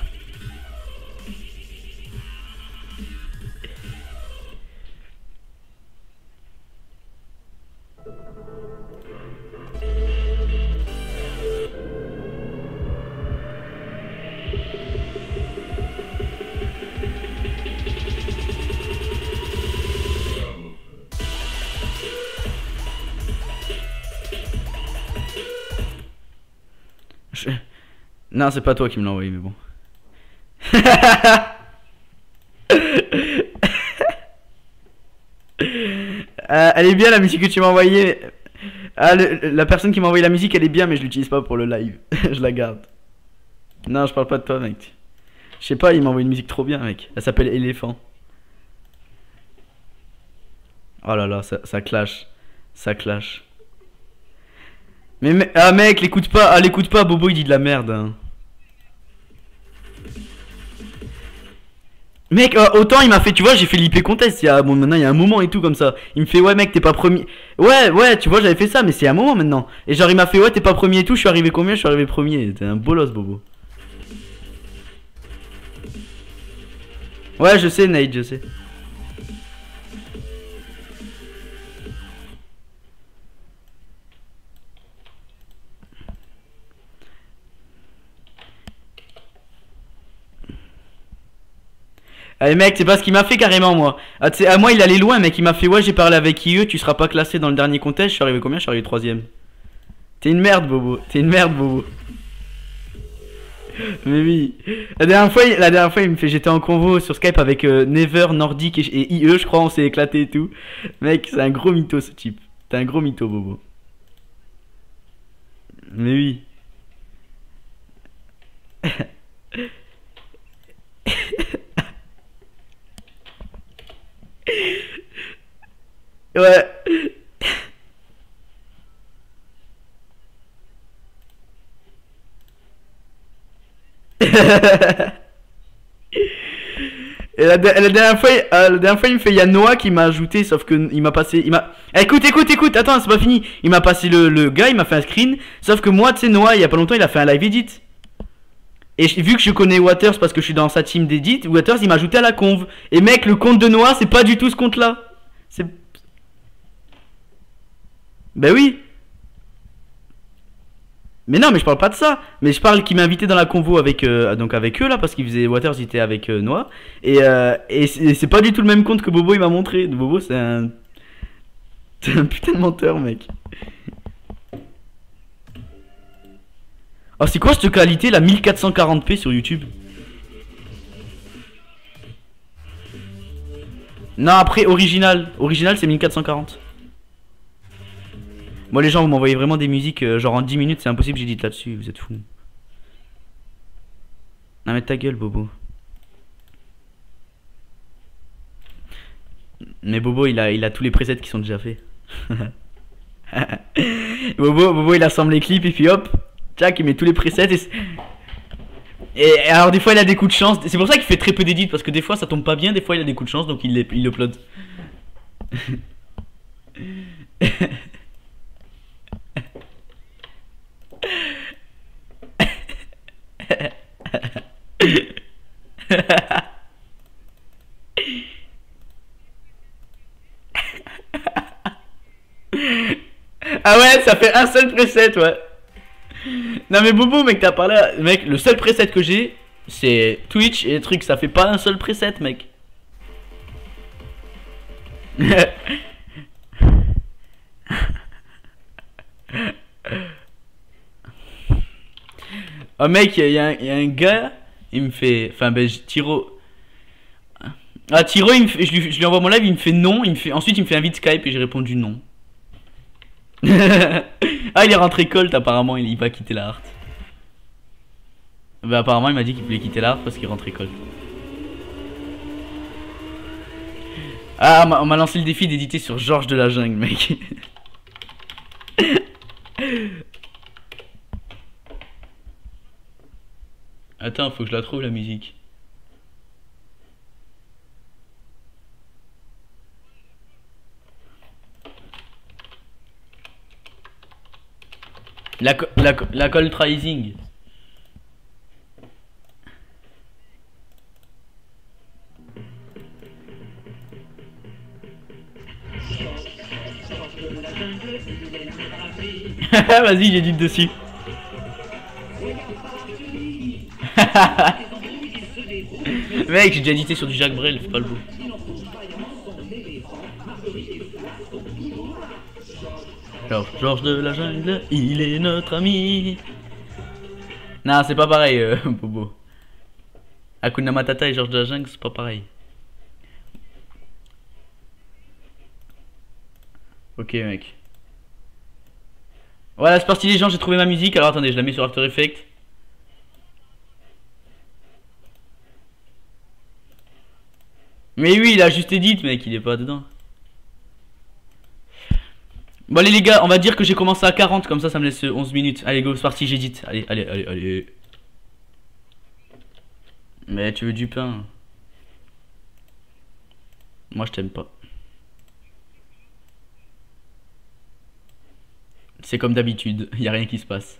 Non, c'est pas toi qui me l'as envoyé, mais bon. euh, elle est bien la musique que tu m'as envoyée. Ah, le, la personne qui m'a envoyé la musique, elle est bien, mais je l'utilise pas pour le live. Je la garde. Non, je parle pas de toi, mec. Je sais pas, il m'a envoyé une musique trop bien, mec. Elle s'appelle Éléphant. Oh là là, ça, ça clash. Ça clash. Mais me... ah, mec, l'écoute pas. Ah, l'écoute pas, Bobo, il dit de la merde. Hein. Mec, euh, autant il m'a fait, tu vois, j'ai fait l'I P contest, il y a, bon, maintenant il y a un moment et tout comme ça. Il me fait, ouais mec, t'es pas premier. Ouais, ouais, tu vois, j'avais fait ça, mais c'est un moment maintenant. Et genre, il m'a fait, ouais, t'es pas premier et tout, je suis arrivé combien? Je suis arrivé premier, t'es un bolos, Bobo. Ouais, je sais, Nate, je sais. Allez mec, c'est pas ce qu'il m'a fait carrément moi. Ah, à moi il allait loin mec, il m'a fait ouais j'ai parlé avec I E, tu seras pas classé dans le dernier contest. Je suis arrivé combien? Je suis arrivé troisième. T'es une merde Bobo, t'es une merde Bobo. Mais oui. La dernière fois, la dernière fois il me fait j'étais en convo sur Skype avec euh, Never, Nordic et, et I E je crois, on s'est éclaté et tout. Mec c'est un gros mytho ce type. T'es un gros mytho Bobo. Mais oui. Ouais. Et la, de la dernière fois, euh, la dernière fois il me fait il y a Noah qui m'a ajouté, sauf que il m'a passé, il m'a écoute écoute écoute attends c'est pas fini, il m'a passé le, le gars, il m'a fait un screen, sauf que moi tu sais Noah il y a pas longtemps il a fait un live edit. Et vu que je connais Waters parce que je suis dans sa team d'edit, Waters il m'a ajouté à la conve. Et mec le compte de Noah c'est pas du tout ce compte là. C'est... Ben oui. Mais non mais je parle pas de ça. Mais je parle qu'il m'a invité dans la convo avec, euh, donc avec eux là. Parce qu'il faisait Waters, il était avec euh, Noah. Et, euh, et c'est pas du tout le même compte que Bobo il m'a montré. Bobo c'est un... C'est un putain de menteur mec. Oh, c'est quoi cette qualité la mille quatre cent quarante p sur YouTube? Non après original. Original c'est mille quatre cent quarante. Moi les gens vous m'envoyez vraiment des musiques euh, genre en dix minutes c'est impossible j'édite là-dessus, vous êtes fous. Non mais ta gueule Bobo. Mais Bobo il a, il a tous les presets qui sont déjà faits. Bobo, Bobo il assemble les clips et puis hop Jack il met tous les presets et... et alors des fois il a des coups de chance. C'est pour ça qu'il fait très peu d'édits parce que des fois ça tombe pas bien. Des fois il a des coups de chance donc il il upload. Ah ouais ça fait un seul preset ouais. Non mais Bobo mec t'as parlé à... Mec le seul preset que j'ai c'est Twitch et les trucs, ça fait pas un seul preset mec. Oh mec il y, y a un gars il me fait, enfin ben Tyro. Ah Tyro il me fait... je, lui... je lui envoie mon live il me fait non, il me fait... ensuite il me fait invite Skype et j'ai répondu non. Ah il est rentré Colt apparemment, il va quitter la Harte. Bah apparemment il m'a dit qu'il voulait quitter la Harte parce qu'il est rentré Colt. Ah on m'a lancé le défi d'éditer sur Georges de la Jungle mec. Attends faut que je la trouve la musique. La, la, la Colt Rising. Vas-y, j'édite dessus. Mec, j'ai déjà édité sur du Jacques Brel, c'est pas le beau. Georges George de la Jungle, il est notre ami. Non, c'est pas pareil, euh, Bobo. Hakuna Matata et Georges de la Jungle, c'est pas pareil. Ok, mec. Voilà, c'est parti, les gens, j'ai trouvé ma musique. Alors attendez, je la mets sur After Effects. Mais oui, il a juste edit, mec, il est pas dedans. Bon allez les gars, on va dire que j'ai commencé à quarante, comme ça ça me laisse onze minutes. Allez go, c'est parti, j'édite. Allez, allez, allez, allez. Mais tu veux du pain? Moi je t'aime pas. C'est comme d'habitude, y a rien qui se passe.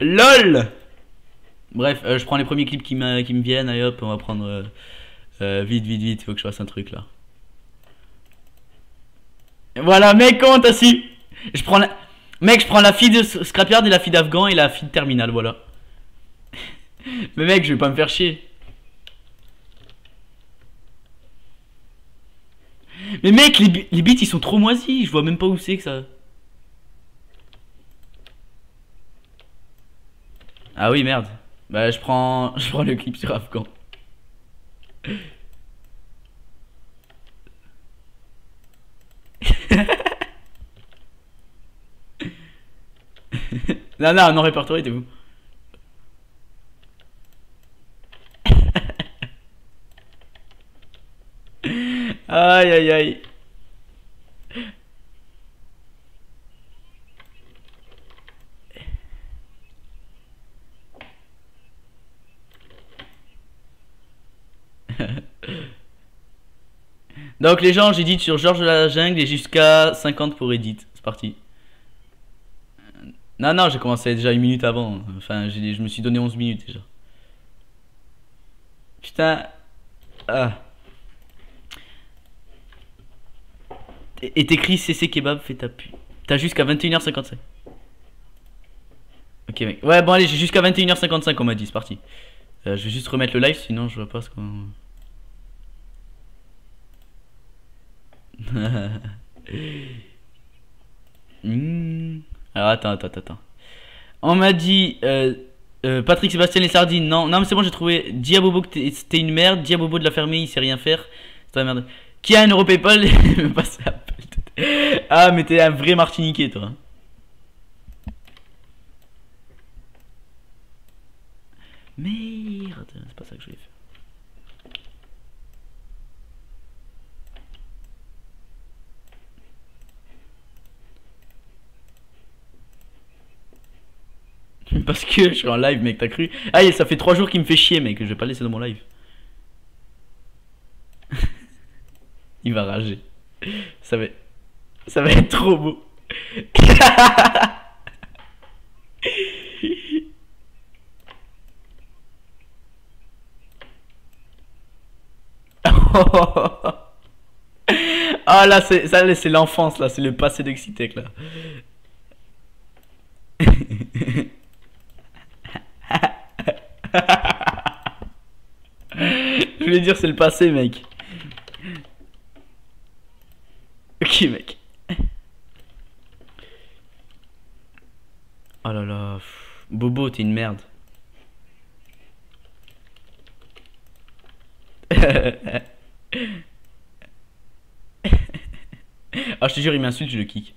LOL. Bref, euh, je prends les premiers clips qui me qui me viennent, allez hop, on va prendre... Euh... Euh, vite, vite, vite, faut que je fasse un truc là. Voilà, mec, comment t'as su? Je prends la... Mec, je prends la fille de Scrapyard et la fille d'Afghan et la fille de Terminal, voilà. Mais mec, je vais pas me faire chier. Mais mec, les, les bits ils sont trop moisis, je vois même pas où c'est que ça. Ah oui, merde. Bah je prends je prends le clip sur Afghan. Non, non, non, répertorié, t'es vous. Aïe, aïe, aïe. Donc les gens, j'édite sur Georges de la Jungle et jusqu'à cinquante pour edit. C'est parti. Non, non, j'ai commencé déjà une minute avant. Enfin, je me suis donné onze minutes déjà. Putain. Ah. Et t'écris C C Kebab, fais ta pu. T'as jusqu'à vingt et une heures cinquante-cinq. Ok, mec. Ouais, bon, allez, j'ai jusqu'à vingt et une heures cinquante-cinq, on m'a dit. C'est parti. Euh, je vais juste remettre le live, sinon je vois pas ce qu'on. mmh. Alors attends, attends, attends. On m'a dit euh, euh, Patrick Sébastien les sardines. Non, non, mais c'est bon, j'ai trouvé. Diabobo que t'es une merde. Diabobo de la fermée, il sait rien faire. C'est la merde. Qui a un euro PayPal? Ah, mais t'es un vrai Martiniquais, toi. Merde, c'est pas ça que je voulais faire. Parce que je suis en live, mec, t'as cru? Ah, ça fait trois jours qu'il me fait chier, mec, je vais pas le laisser dans mon live. Il va rager. Ça va, ça va être trop beau. Ah là, c'est ça, c'est l'enfance, là, c'est le passé d'Exitec, là. Je voulais dire c'est le passé, mec. Ok, mec. Oh là là, pff. Bobo, t'es une merde. Ah, je te jure, il m'insulte, je le kick.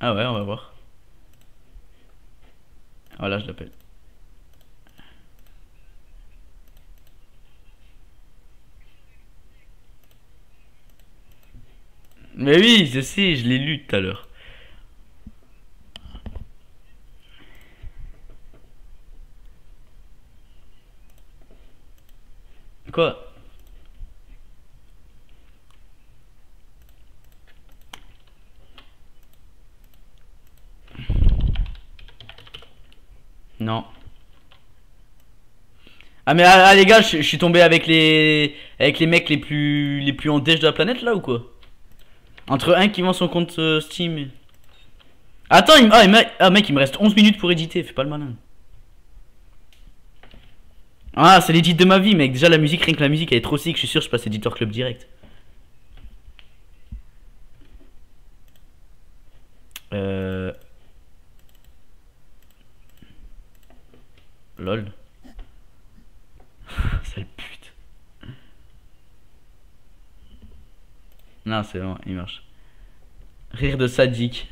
Ah ouais, on va voir. Voilà, je l'appelle. Mais oui, je sais, je l'ai lu tout à l'heure. Quoi? Non. Ah mais ah, les gars, je, je suis tombé avec les avec les mecs les plus les plus en déche de la planète là ou quoi? Entre un qui vend son compte euh, Steam. Attends, il, ah, il me, ah mec, il me reste onze minutes pour éditer, fais pas le malin. Ah, c'est l'édite de ma vie, mec. Déjà la musique, rien que la musique, elle est trop sick, je suis sûr je passe Editor Club direct. Euh Lol. Sale pute. Non, c'est bon, il marche. Rire de sadique.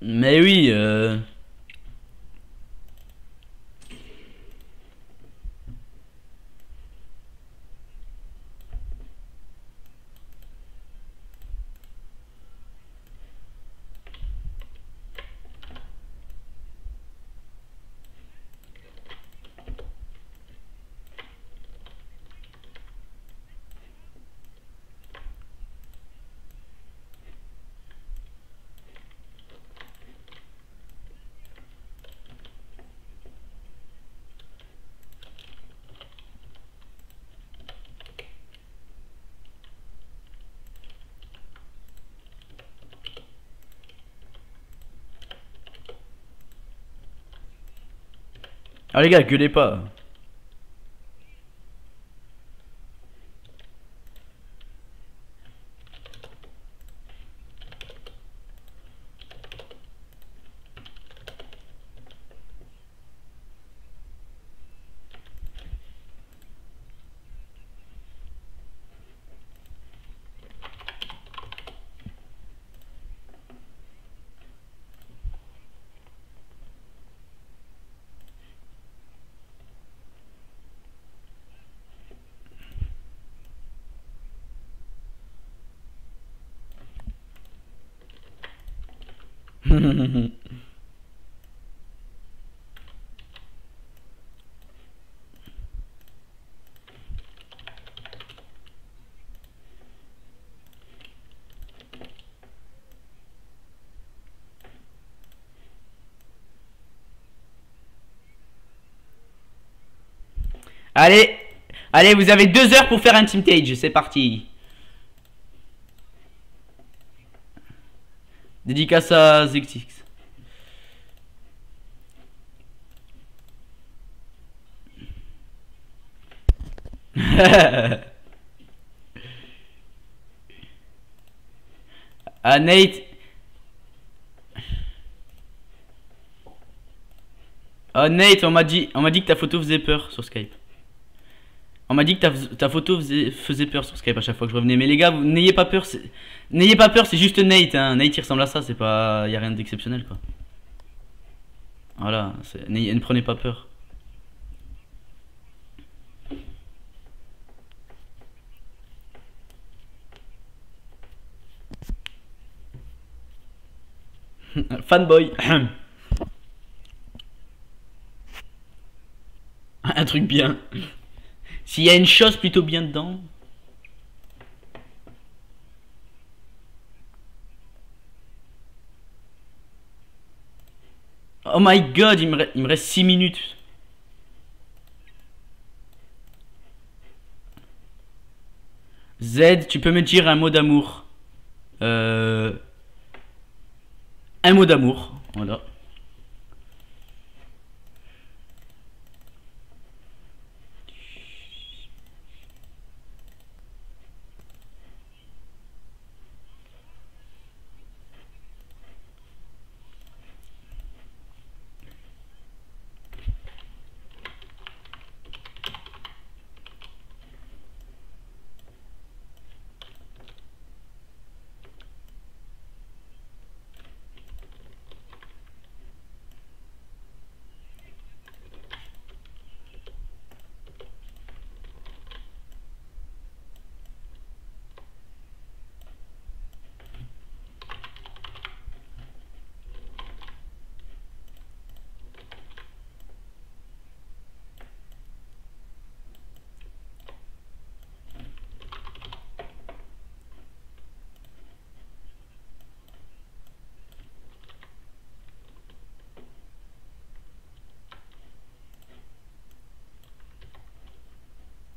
Mais oui. Euh... Ah les gars, gueulez pas. Allez, allez, vous avez deux heures pour faire un team cage, c'est parti. Dédicace à Sixtine. À Nate. Ah Nate, on m'a dit, on m'a dit que ta photo faisait peur sur Skype. On m'a dit que ta, ta photo faisait, faisait peur sur Skype à chaque fois que je revenais. Mais les gars, n'ayez pas peur, n'ayez pas peur, c'est juste Nate. Hein. Nate il ressemble à ça, c'est pas, y a rien d'exceptionnel quoi. Voilà, ne prenez pas peur. Fanboy. Un truc bien. S'il y a une chose plutôt bien dedans. Oh my god, il me, il me reste six minutes. Z, tu peux me dire un mot d'amour. Euh... Un mot d'amour, voilà.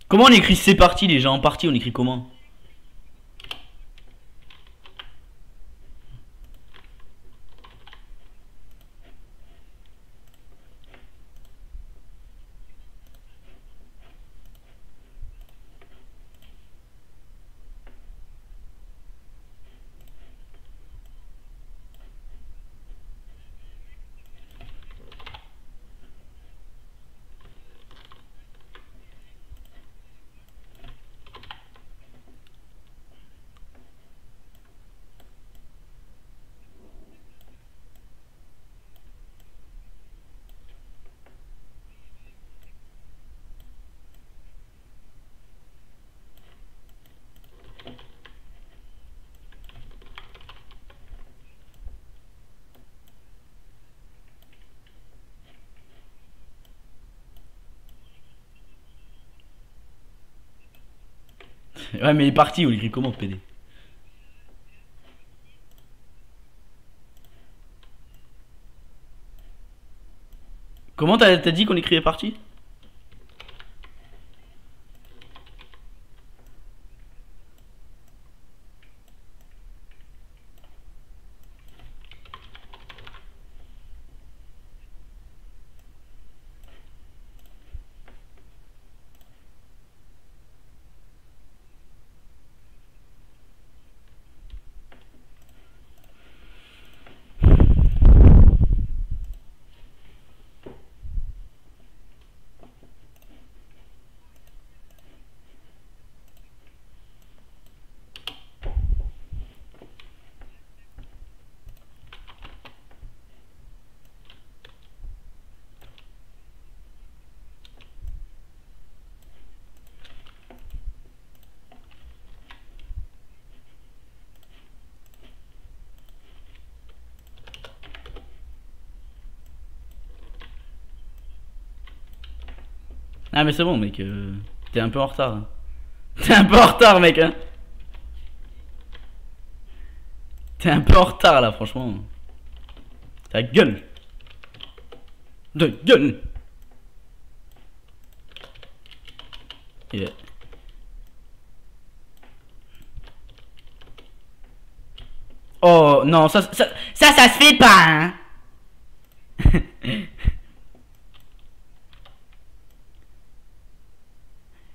Comment on écrit c'est parti les gens? En partie on écrit comment? Ouais, mais il est parti, on écrit comment, P D? Comment t'as dit qu'on écrivait parti? Ah mais c'est bon mec, euh, t'es un peu en retard. Hein. T'es un peu en retard mec hein. T'es un peu en retard là franchement. Ta gueule. De gueule. Yeah. Oh non, ça ça, ça, ça se fait pas hein.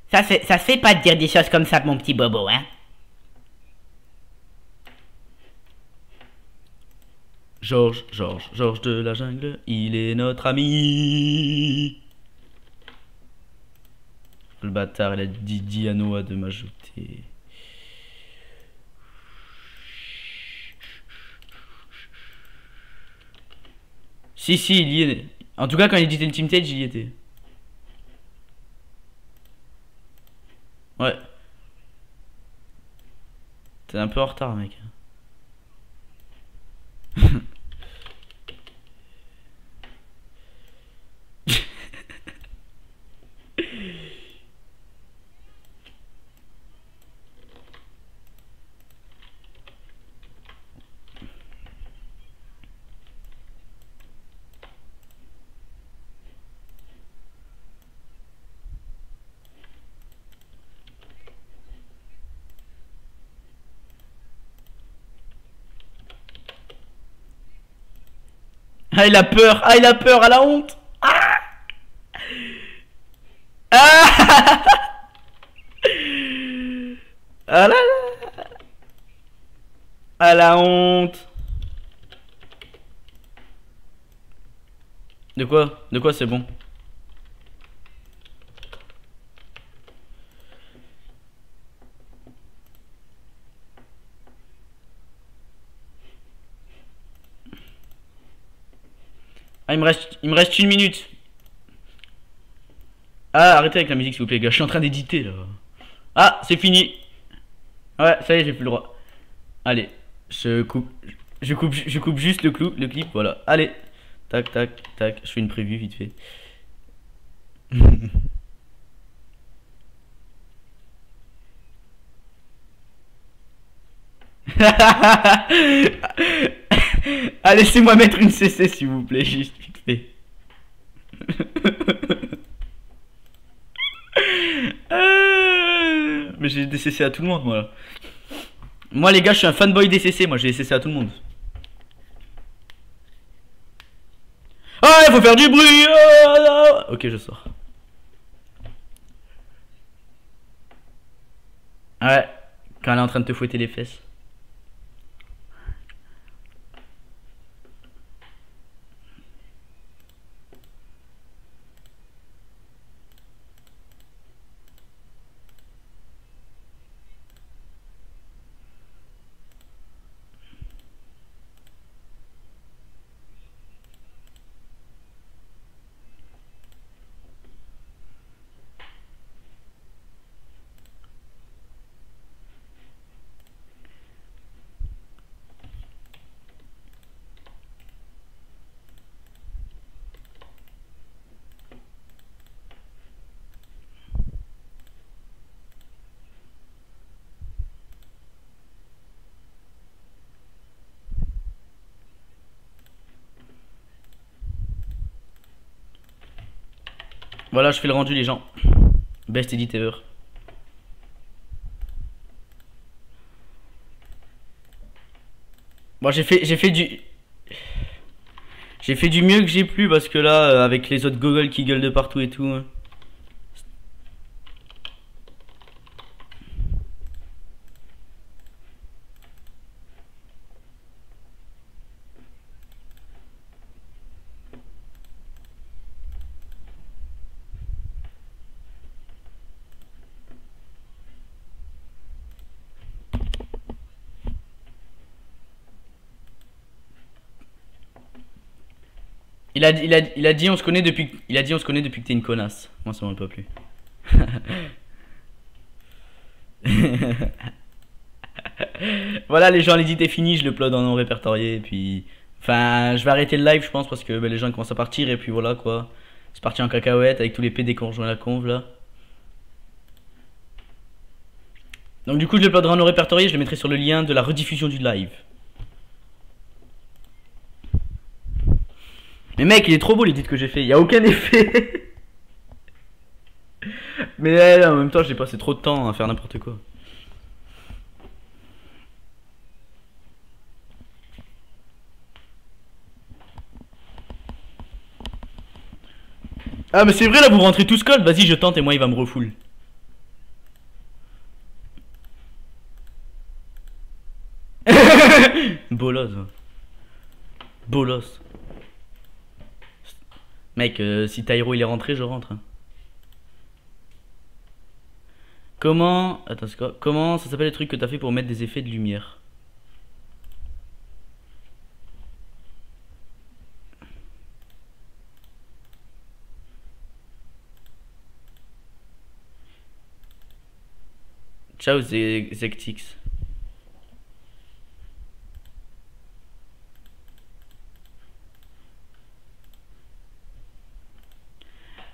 Ça se, ça se fait pas de dire des choses comme ça, mon petit bobo, hein. Georges, Georges, Georges de la jungle, il est notre ami. Le bâtard, il a dit, dit à Noah de m'ajouter. Si, si, il y est. En tout cas, quand il dit Team Tage, il y était. Ouais. T'es un peu en retard, mec. Ah, il a peur, ah, il a peur, à la honte. Ah, ah, ah là là. À la honte. De quoi? De quoi c'est bon? Ah, il me reste, il me reste une minute. Ah, arrêtez avec la musique s'il vous plaît, les gars. Je suis en train d'éditer là. Ah, c'est fini. Ouais, ça y est, j'ai plus le droit. Allez, je coupe, je coupe, je coupe juste le clou, le clip. Voilà. Allez, tac, tac, tac. Je fais une preview vite fait. Ah, laissez-moi mettre une C C s'il vous plaît, juste vite fait. Mais j'ai des C C à tout le monde, moi là. Moi les gars, je suis un fanboy des C C, moi j'ai des C C à tout le monde. Ah, il faut faire du bruit. Ah, ok, je sors. Ouais, quand elle est en train de te fouetter les fesses. Voilà, je fais le rendu, les gens. Best edit ever. Bon, j'ai fait, j'ai fait du... J'ai fait du mieux que j'ai pu parce que là, euh, avec les autres Google qui gueulent de partout et tout... Hein. Il a, il, a, il a dit on se connaît depuis il a dit on se connaît depuis que t'es une connasse. Moi ça m'en pas plus. Voilà les gens, l'édit est fini, je le plode en non répertorié et puis enfin je vais arrêter le live je pense parce que ben, les gens commencent à partir et puis voilà quoi. C'est parti en cacahuète avec tous les P D qu'on rejoint à la conve là. Donc du coup je le ploderai en non répertorié, je le mettrai sur le lien de la rediffusion du live. Mais mec, il est trop beau l'édit que j'ai fait, il n'y a aucun effet. Mais euh, en même temps, j'ai passé trop de temps à faire n'importe quoi. Ah mais c'est vrai, là vous rentrez tous cold, vas-y je tente et moi il va me refoule. Bolos. Bolos. Mec, euh, si Tyro il est rentré, je rentre. Hein. Comment... Attends, c'est quoi? Comment ça s'appelle le truc que t'as fait pour mettre des effets de lumière? Ciao, Zectix.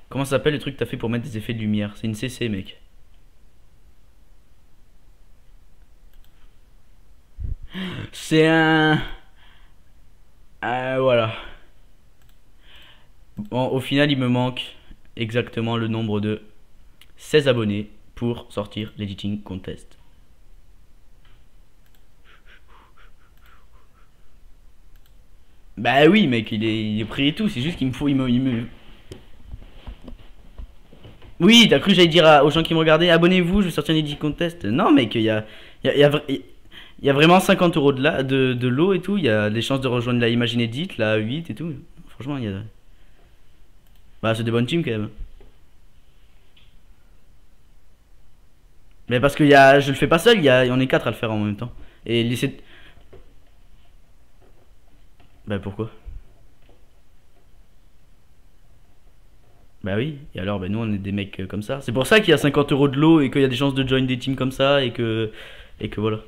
Comment ça s'appelle le truc que t'as fait pour mettre des effets de lumière? C'est une C C mec. C'est un... Euh, voilà. Bon, au final il me manque exactement le nombre de seize abonnés pour sortir l'editing contest. Bah oui mec, il est, il est pris et tout, c'est juste qu'il me faut... Il me, il me... Oui, t'as cru que j'allais dire à, aux gens qui me regardaient, abonnez-vous, je vais sortir un edit contest. Non mec, il y a, y, a, y, a, y a vraiment cinquante euros de là, de, de l'eau et tout. Il y a des chances de rejoindre la Imagine Edit, la A huit et tout. Franchement, il y a... Bah, c'est des bonnes teams quand même. Mais parce que y a, je le fais pas seul, y a, on est quatre à le faire en même temps. Et les sept... Bah pourquoi? Bah oui, et alors bah nous on est des mecs comme ça. C'est pour ça qu'il y a cinquante euros de lot et qu'il y a des chances de join des teams comme ça et que, et que voilà.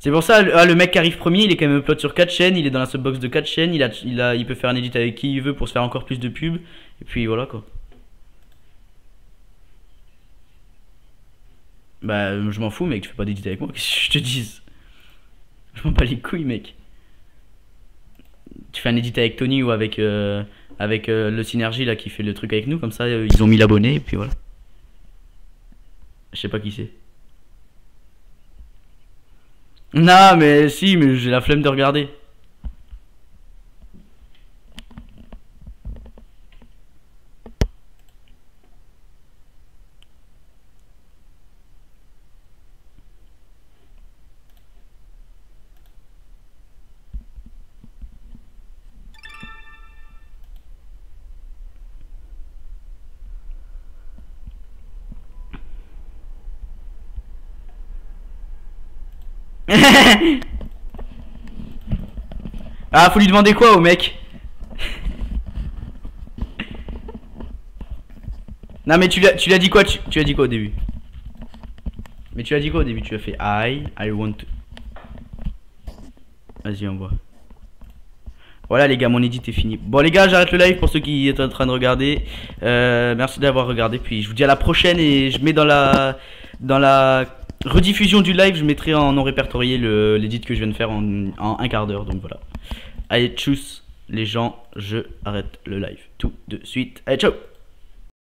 C'est pour ça, ah, le mec qui arrive premier, il est quand même upload sur quatre chaînes, il est dans la subbox de quatre chaînes, il, a, il, a, il peut faire un edit avec qui il veut pour se faire encore plus de pubs. Et puis voilà quoi. Bah je m'en fous mec, tu fais pas d'edit avec moi, qu'est-ce que je te dise? Je m'en bats les couilles mec. Tu fais un edit avec Tony ou avec... Euh... Avec euh, le Synergy là qui fait le truc avec nous, comme ça euh, ils ont mille abonnés et puis voilà. Je sais pas qui c'est. Non mais si, mais j'ai la flemme de regarder. Ah, faut lui demander quoi au mec? Non mais tu l'as tu l'as dit quoi tu, tu as dit quoi au début? Mais tu l'as dit quoi au début? Tu as fait I, I want to. Vas-y, envoie. Voilà les gars, mon edit est fini. Bon les gars, j'arrête le live pour ceux qui étaient en train de regarder. Euh, merci d'avoir regardé. Puis je vous dis à la prochaine et je mets dans la dans la rediffusion du live, je mettrai en non répertorié l'édit que je viens de faire en, en un quart d'heure. Donc voilà. Allez, tchuss les gens, je arrête le live tout de suite. Allez, ciao!